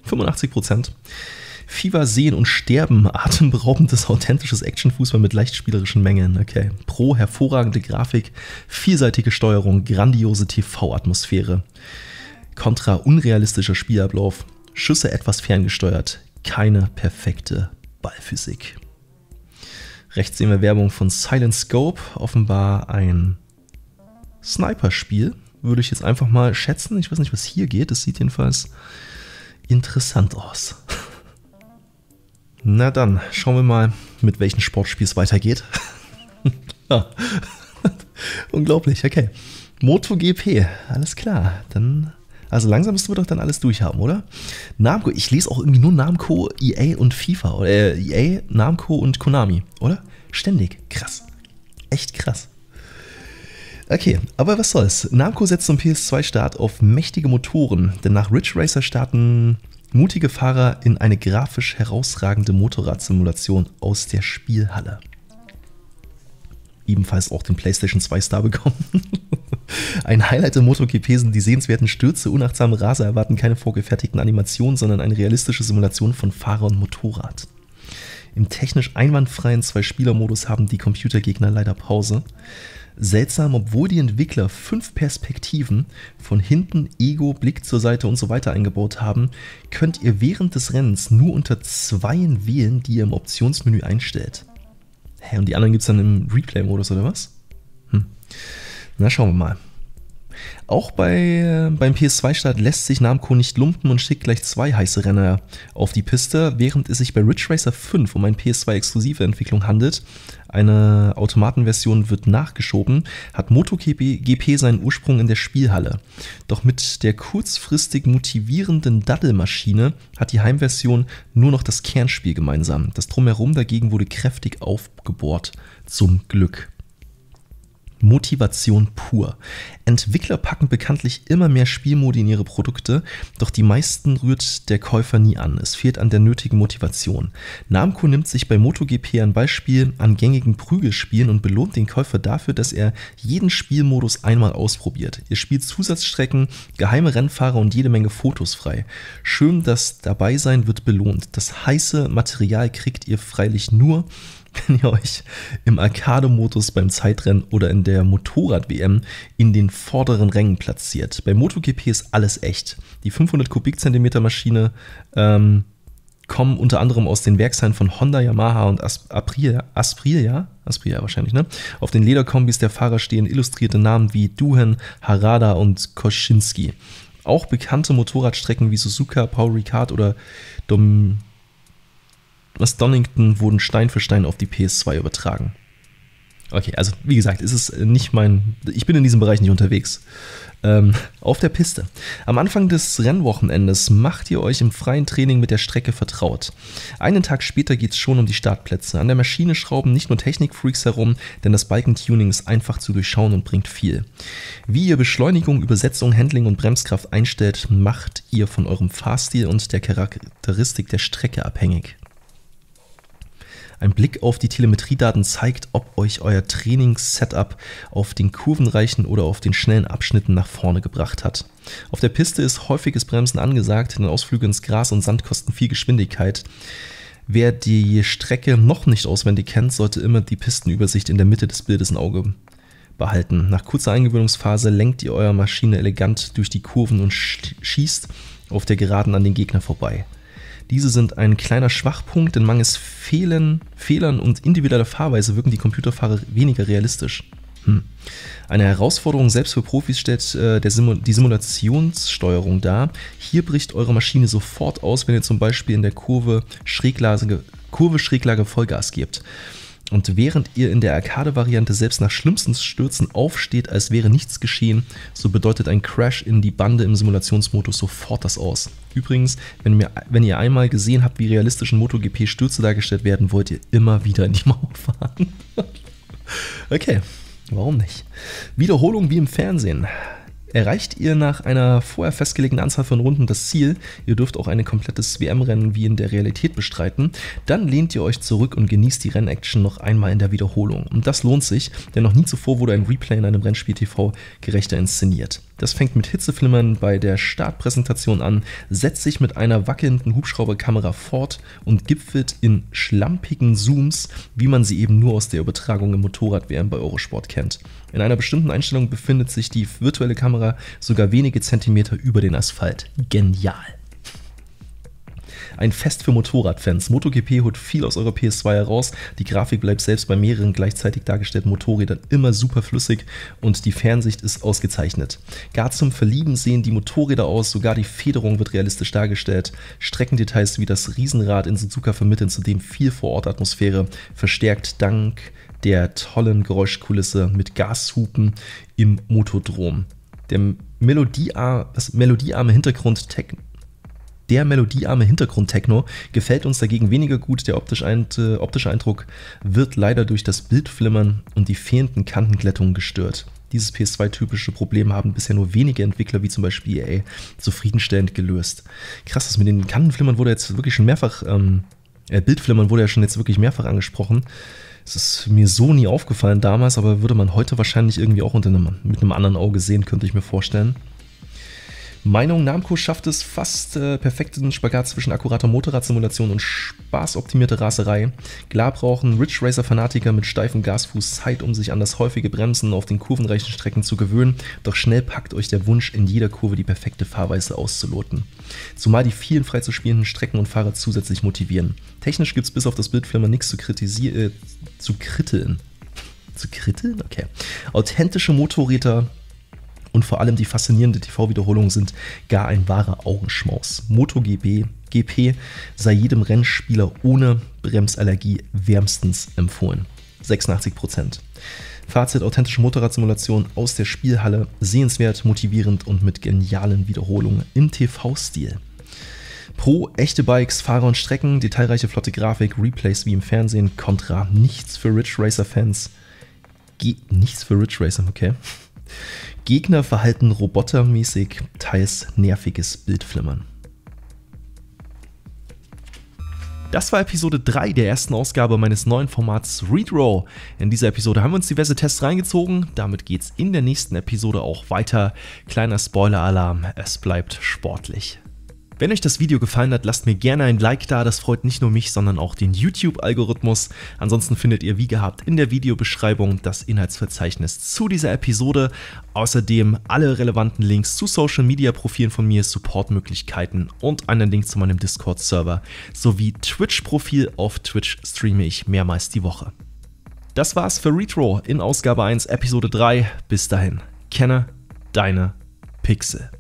fünfundachtzig Prozent. FIFA sehen und sterben, atemberaubendes, authentisches Actionfußball mit leicht spielerischen Mängeln. Okay. Pro hervorragende Grafik, vielseitige Steuerung, grandiose T V-Atmosphäre. Kontra unrealistischer Spielablauf, Schüsse etwas ferngesteuert, keine perfekte Ballphysik. Rechts sehen wir Werbung von Silent Scope, offenbar ein Sniper-Spiel, würde ich jetzt einfach mal schätzen. Ich weiß nicht, was hier geht, es sieht jedenfalls interessant aus. Na dann, schauen wir mal, mit welchem Sportspiel es weitergeht. Ja. Unglaublich, okay. MotoGP, alles klar. Dann, also langsam müssten wir doch dann alles durchhaben, oder? Namco, ich lese auch irgendwie nur Namco, E A und FIFA. Oder äh, E A, Namco und Konami, oder? Ständig, krass. Echt krass. Okay, aber was soll's. Namco setzt zum P S zwei Start auf mächtige Motoren, denn nach Ridge Racer starten mutige Fahrer in eine grafisch herausragende Motorradsimulation aus der Spielhalle. Ebenfalls auch den PlayStation zwei Star bekommen. Ein Highlight im MotoGP sind die sehenswerten Stürze, unachtsame Raser erwarten keine vorgefertigten Animationen, sondern eine realistische Simulation von Fahrer und Motorrad. Im technisch einwandfreien Zwei-Spieler-Modus haben die Computergegner leider Pause. Seltsam, obwohl die Entwickler fünf Perspektiven von hinten, Ego, Blick zur Seite und so weiter eingebaut haben, könnt ihr während des Rennens nur unter zweien wählen, die ihr im Optionsmenü einstellt. Hä, und die anderen gibt es dann im Replay-Modus oder was? Hm. Na, schauen wir mal. Auch bei, äh, beim P S zwei Start lässt sich Namco nicht lumpen und schickt gleich zwei heiße Renner auf die Piste, während es sich bei Ridge Racer fünf um eine P S zwei exklusive Entwicklung handelt. Eine Automatenversion wird nachgeschoben, hat MotoGP seinen Ursprung in der Spielhalle. Doch mit der kurzfristig motivierenden Daddelmaschine hat die Heimversion nur noch das Kernspiel gemeinsam. Das Drumherum dagegen wurde kräftig aufgebohrt, zum Glück. Motivation pur. Entwickler packen bekanntlich immer mehr Spielmodi in ihre Produkte, doch die meisten rührt der Käufer nie an. Es fehlt an der nötigen Motivation. Namco nimmt sich bei MotoGP ein Beispiel an gängigen Prügelspielen und belohnt den Käufer dafür, dass er jeden Spielmodus einmal ausprobiert. Ihr spielt Zusatzstrecken, geheime Rennfahrer und jede Menge Fotos frei. Schön, dass dabei sein wird belohnt. Das heiße Material kriegt ihr freilich nur, wenn ihr euch im Arcade-Modus beim Zeitrennen oder in der Motorrad-W M in den vorderen Rängen platziert. Bei MotoGP ist alles echt. Die fünfhundert Kubikzentimeter Maschine ähm, kommen unter anderem aus den Werkshallen von Honda, Yamaha und Aprilia, Aprilia, Aprilia wahrscheinlich, ne? Auf den Lederkombis der Fahrer stehen illustrierte Namen wie Duhan, Harada und Koschinski. Auch bekannte Motorradstrecken wie Suzuka, Paul Ricard oder Dom... Aus Donington wurden Stein für Stein auf die P S zwei übertragen. Okay, also wie gesagt, ist es nicht mein. Ich bin in diesem Bereich nicht unterwegs. Ähm, auf der Piste. Am Anfang des Rennwochenendes macht ihr euch im freien Training mit der Strecke vertraut. Einen Tag später geht es schon um die Startplätze. An der Maschine schrauben nicht nur Technikfreaks herum, denn das Balkentuning ist einfach zu durchschauen und bringt viel. Wie ihr Beschleunigung, Übersetzung, Handling und Bremskraft einstellt, macht ihr von eurem Fahrstil und der Charakteristik der Strecke abhängig. Ein Blick auf die Telemetriedaten zeigt, ob euch euer Trainingssetup auf den kurvenreichen oder auf den schnellen Abschnitten nach vorne gebracht hat. Auf der Piste ist häufiges Bremsen angesagt, denn Ausflüge ins Gras und Sand kosten viel Geschwindigkeit. Wer die Strecke noch nicht auswendig kennt, sollte immer die Pistenübersicht in der Mitte des Bildes im Auge behalten. Nach kurzer Eingewöhnungsphase lenkt ihr eure Maschine elegant durch die Kurven und schießt auf der Geraden an den Gegner vorbei. Diese sind ein kleiner Schwachpunkt, denn mangels Fehlern, Fehlern und individueller Fahrweise wirken die Computerfahrer weniger realistisch. Hm. Eine Herausforderung selbst für Profis stellt äh, der Simu- die Simulationssteuerung dar. Hier bricht eure Maschine sofort aus, wenn ihr zum Beispiel in der Kurve Schräglage, Kurve Schräglage Vollgas gebt. Und während ihr in der Arcade-Variante selbst nach schlimmsten Stürzen aufsteht, als wäre nichts geschehen, so bedeutet ein Crash in die Bande im Simulationsmodus sofort das Aus. Übrigens, wenn ihr, wenn ihr einmal gesehen habt, wie realistischen MotoGP-Stürze dargestellt werden, wollt ihr immer wieder in die Mauer fahren. Okay. Warum nicht? Wiederholung wie im Fernsehen. Erreicht ihr nach einer vorher festgelegten Anzahl von Runden das Ziel, ihr dürft auch ein komplettes W M-Rennen wie in der Realität bestreiten, dann lehnt ihr euch zurück und genießt die Rennaction noch einmal in der Wiederholung. Und das lohnt sich, denn noch nie zuvor wurde ein Replay in einem Rennspiel-T V gerechter inszeniert. Das fängt mit Hitzeflimmern bei der Startpräsentation an, setzt sich mit einer wackelnden Hubschrauberkamera fort und gipfelt in schlampigen Zooms, wie man sie eben nur aus der Übertragung im Motorrad-W M bei Eurosport kennt. In einer bestimmten Einstellung befindet sich die virtuelle Kamera sogar wenige Zentimeter über den Asphalt. Genial! Ein Fest für Motorradfans. MotoGP holt viel aus eurer P S zwei heraus, die Grafik bleibt selbst bei mehreren gleichzeitig dargestellten Motorrädern immer super flüssig und die Fernsicht ist ausgezeichnet. Gar zum Verlieben sehen die Motorräder aus, sogar die Federung wird realistisch dargestellt. Streckendetails wie das Riesenrad in Suzuka vermitteln zudem viel Vorortatmosphäre, verstärkt dank der tollen Geräuschkulisse mit Gashupen im Motodrom. Der melodiearme, das melodiearme Hintergrund Techno. Der melodiearme Hintergrund-Techno gefällt uns dagegen weniger gut. Der optische Eindruck wird leider durch das Bildflimmern und die fehlenden Kantenglättungen gestört. Dieses P S zwei-typische Problem haben bisher nur wenige Entwickler, wie zum Beispiel E A, zufriedenstellend gelöst. Krass, das mit den Kantenflimmern wurde jetzt wirklich schon mehrfach, ähm, äh, Bildflimmern wurde ja schon jetzt wirklich mehrfach angesprochen. Es ist mir so nie aufgefallen damals, aber würde man heute wahrscheinlich irgendwie auch unter einem, mit einem anderen Auge sehen, könnte ich mir vorstellen. Meinung, Namco schafft es fast äh, perfekten Spagat zwischen akkurater Motorradsimulation und spaßoptimierter Raserei. Klar brauchen Ridge Racer Fanatiker mit steifem Gasfuß Zeit, um sich an das häufige Bremsen auf den kurvenreichen Strecken zu gewöhnen, doch schnell packt euch der Wunsch, in jeder Kurve die perfekte Fahrweise auszuloten. Zumal die vielen frei zu spielenden Strecken und Fahrer zusätzlich motivieren. Technisch gibt es bis auf das Bildflimmer nichts zu kritisieren, äh, zu kritteln. Zu kritteln? Okay. Authentische Motorräder und vor allem die faszinierende T V-Wiederholung sind gar ein wahrer Augenschmaus. MotoGP G P sei jedem Rennspieler ohne Bremsallergie wärmstens empfohlen. sechsundachtzig Prozent. Fazit: authentische Motorradsimulation aus der Spielhalle, sehenswert, motivierend und mit genialen Wiederholungen im T V-Stil. Pro: echte Bikes, Fahrer und Strecken, detailreiche flotte Grafik, Replays wie im Fernsehen. Contra: nichts für Ridge Racer-Fans. Nichts für Ridge Racer, okay. Gegner verhalten robotermäßig, teils nerviges Bildflimmern. Das war Episode drei der ersten Ausgabe meines neuen Formats Redraw. In dieser Episode haben wir uns diverse Tests reingezogen, damit geht's in der nächsten Episode auch weiter. Kleiner Spoiler-Alarm, es bleibt sportlich. Wenn euch das Video gefallen hat, lasst mir gerne ein Like da, das freut nicht nur mich, sondern auch den YouTube-Algorithmus. Ansonsten findet ihr wie gehabt in der Videobeschreibung das Inhaltsverzeichnis zu dieser Episode. Außerdem alle relevanten Links zu Social-Media-Profilen von mir, Supportmöglichkeiten und einen Link zu meinem Discord-Server sowie Twitch-Profil. Auf Twitch streame ich mehrmals die Woche. Das war's für Redraw in Ausgabe eins, Episode drei. Bis dahin, kenne deine Pixel.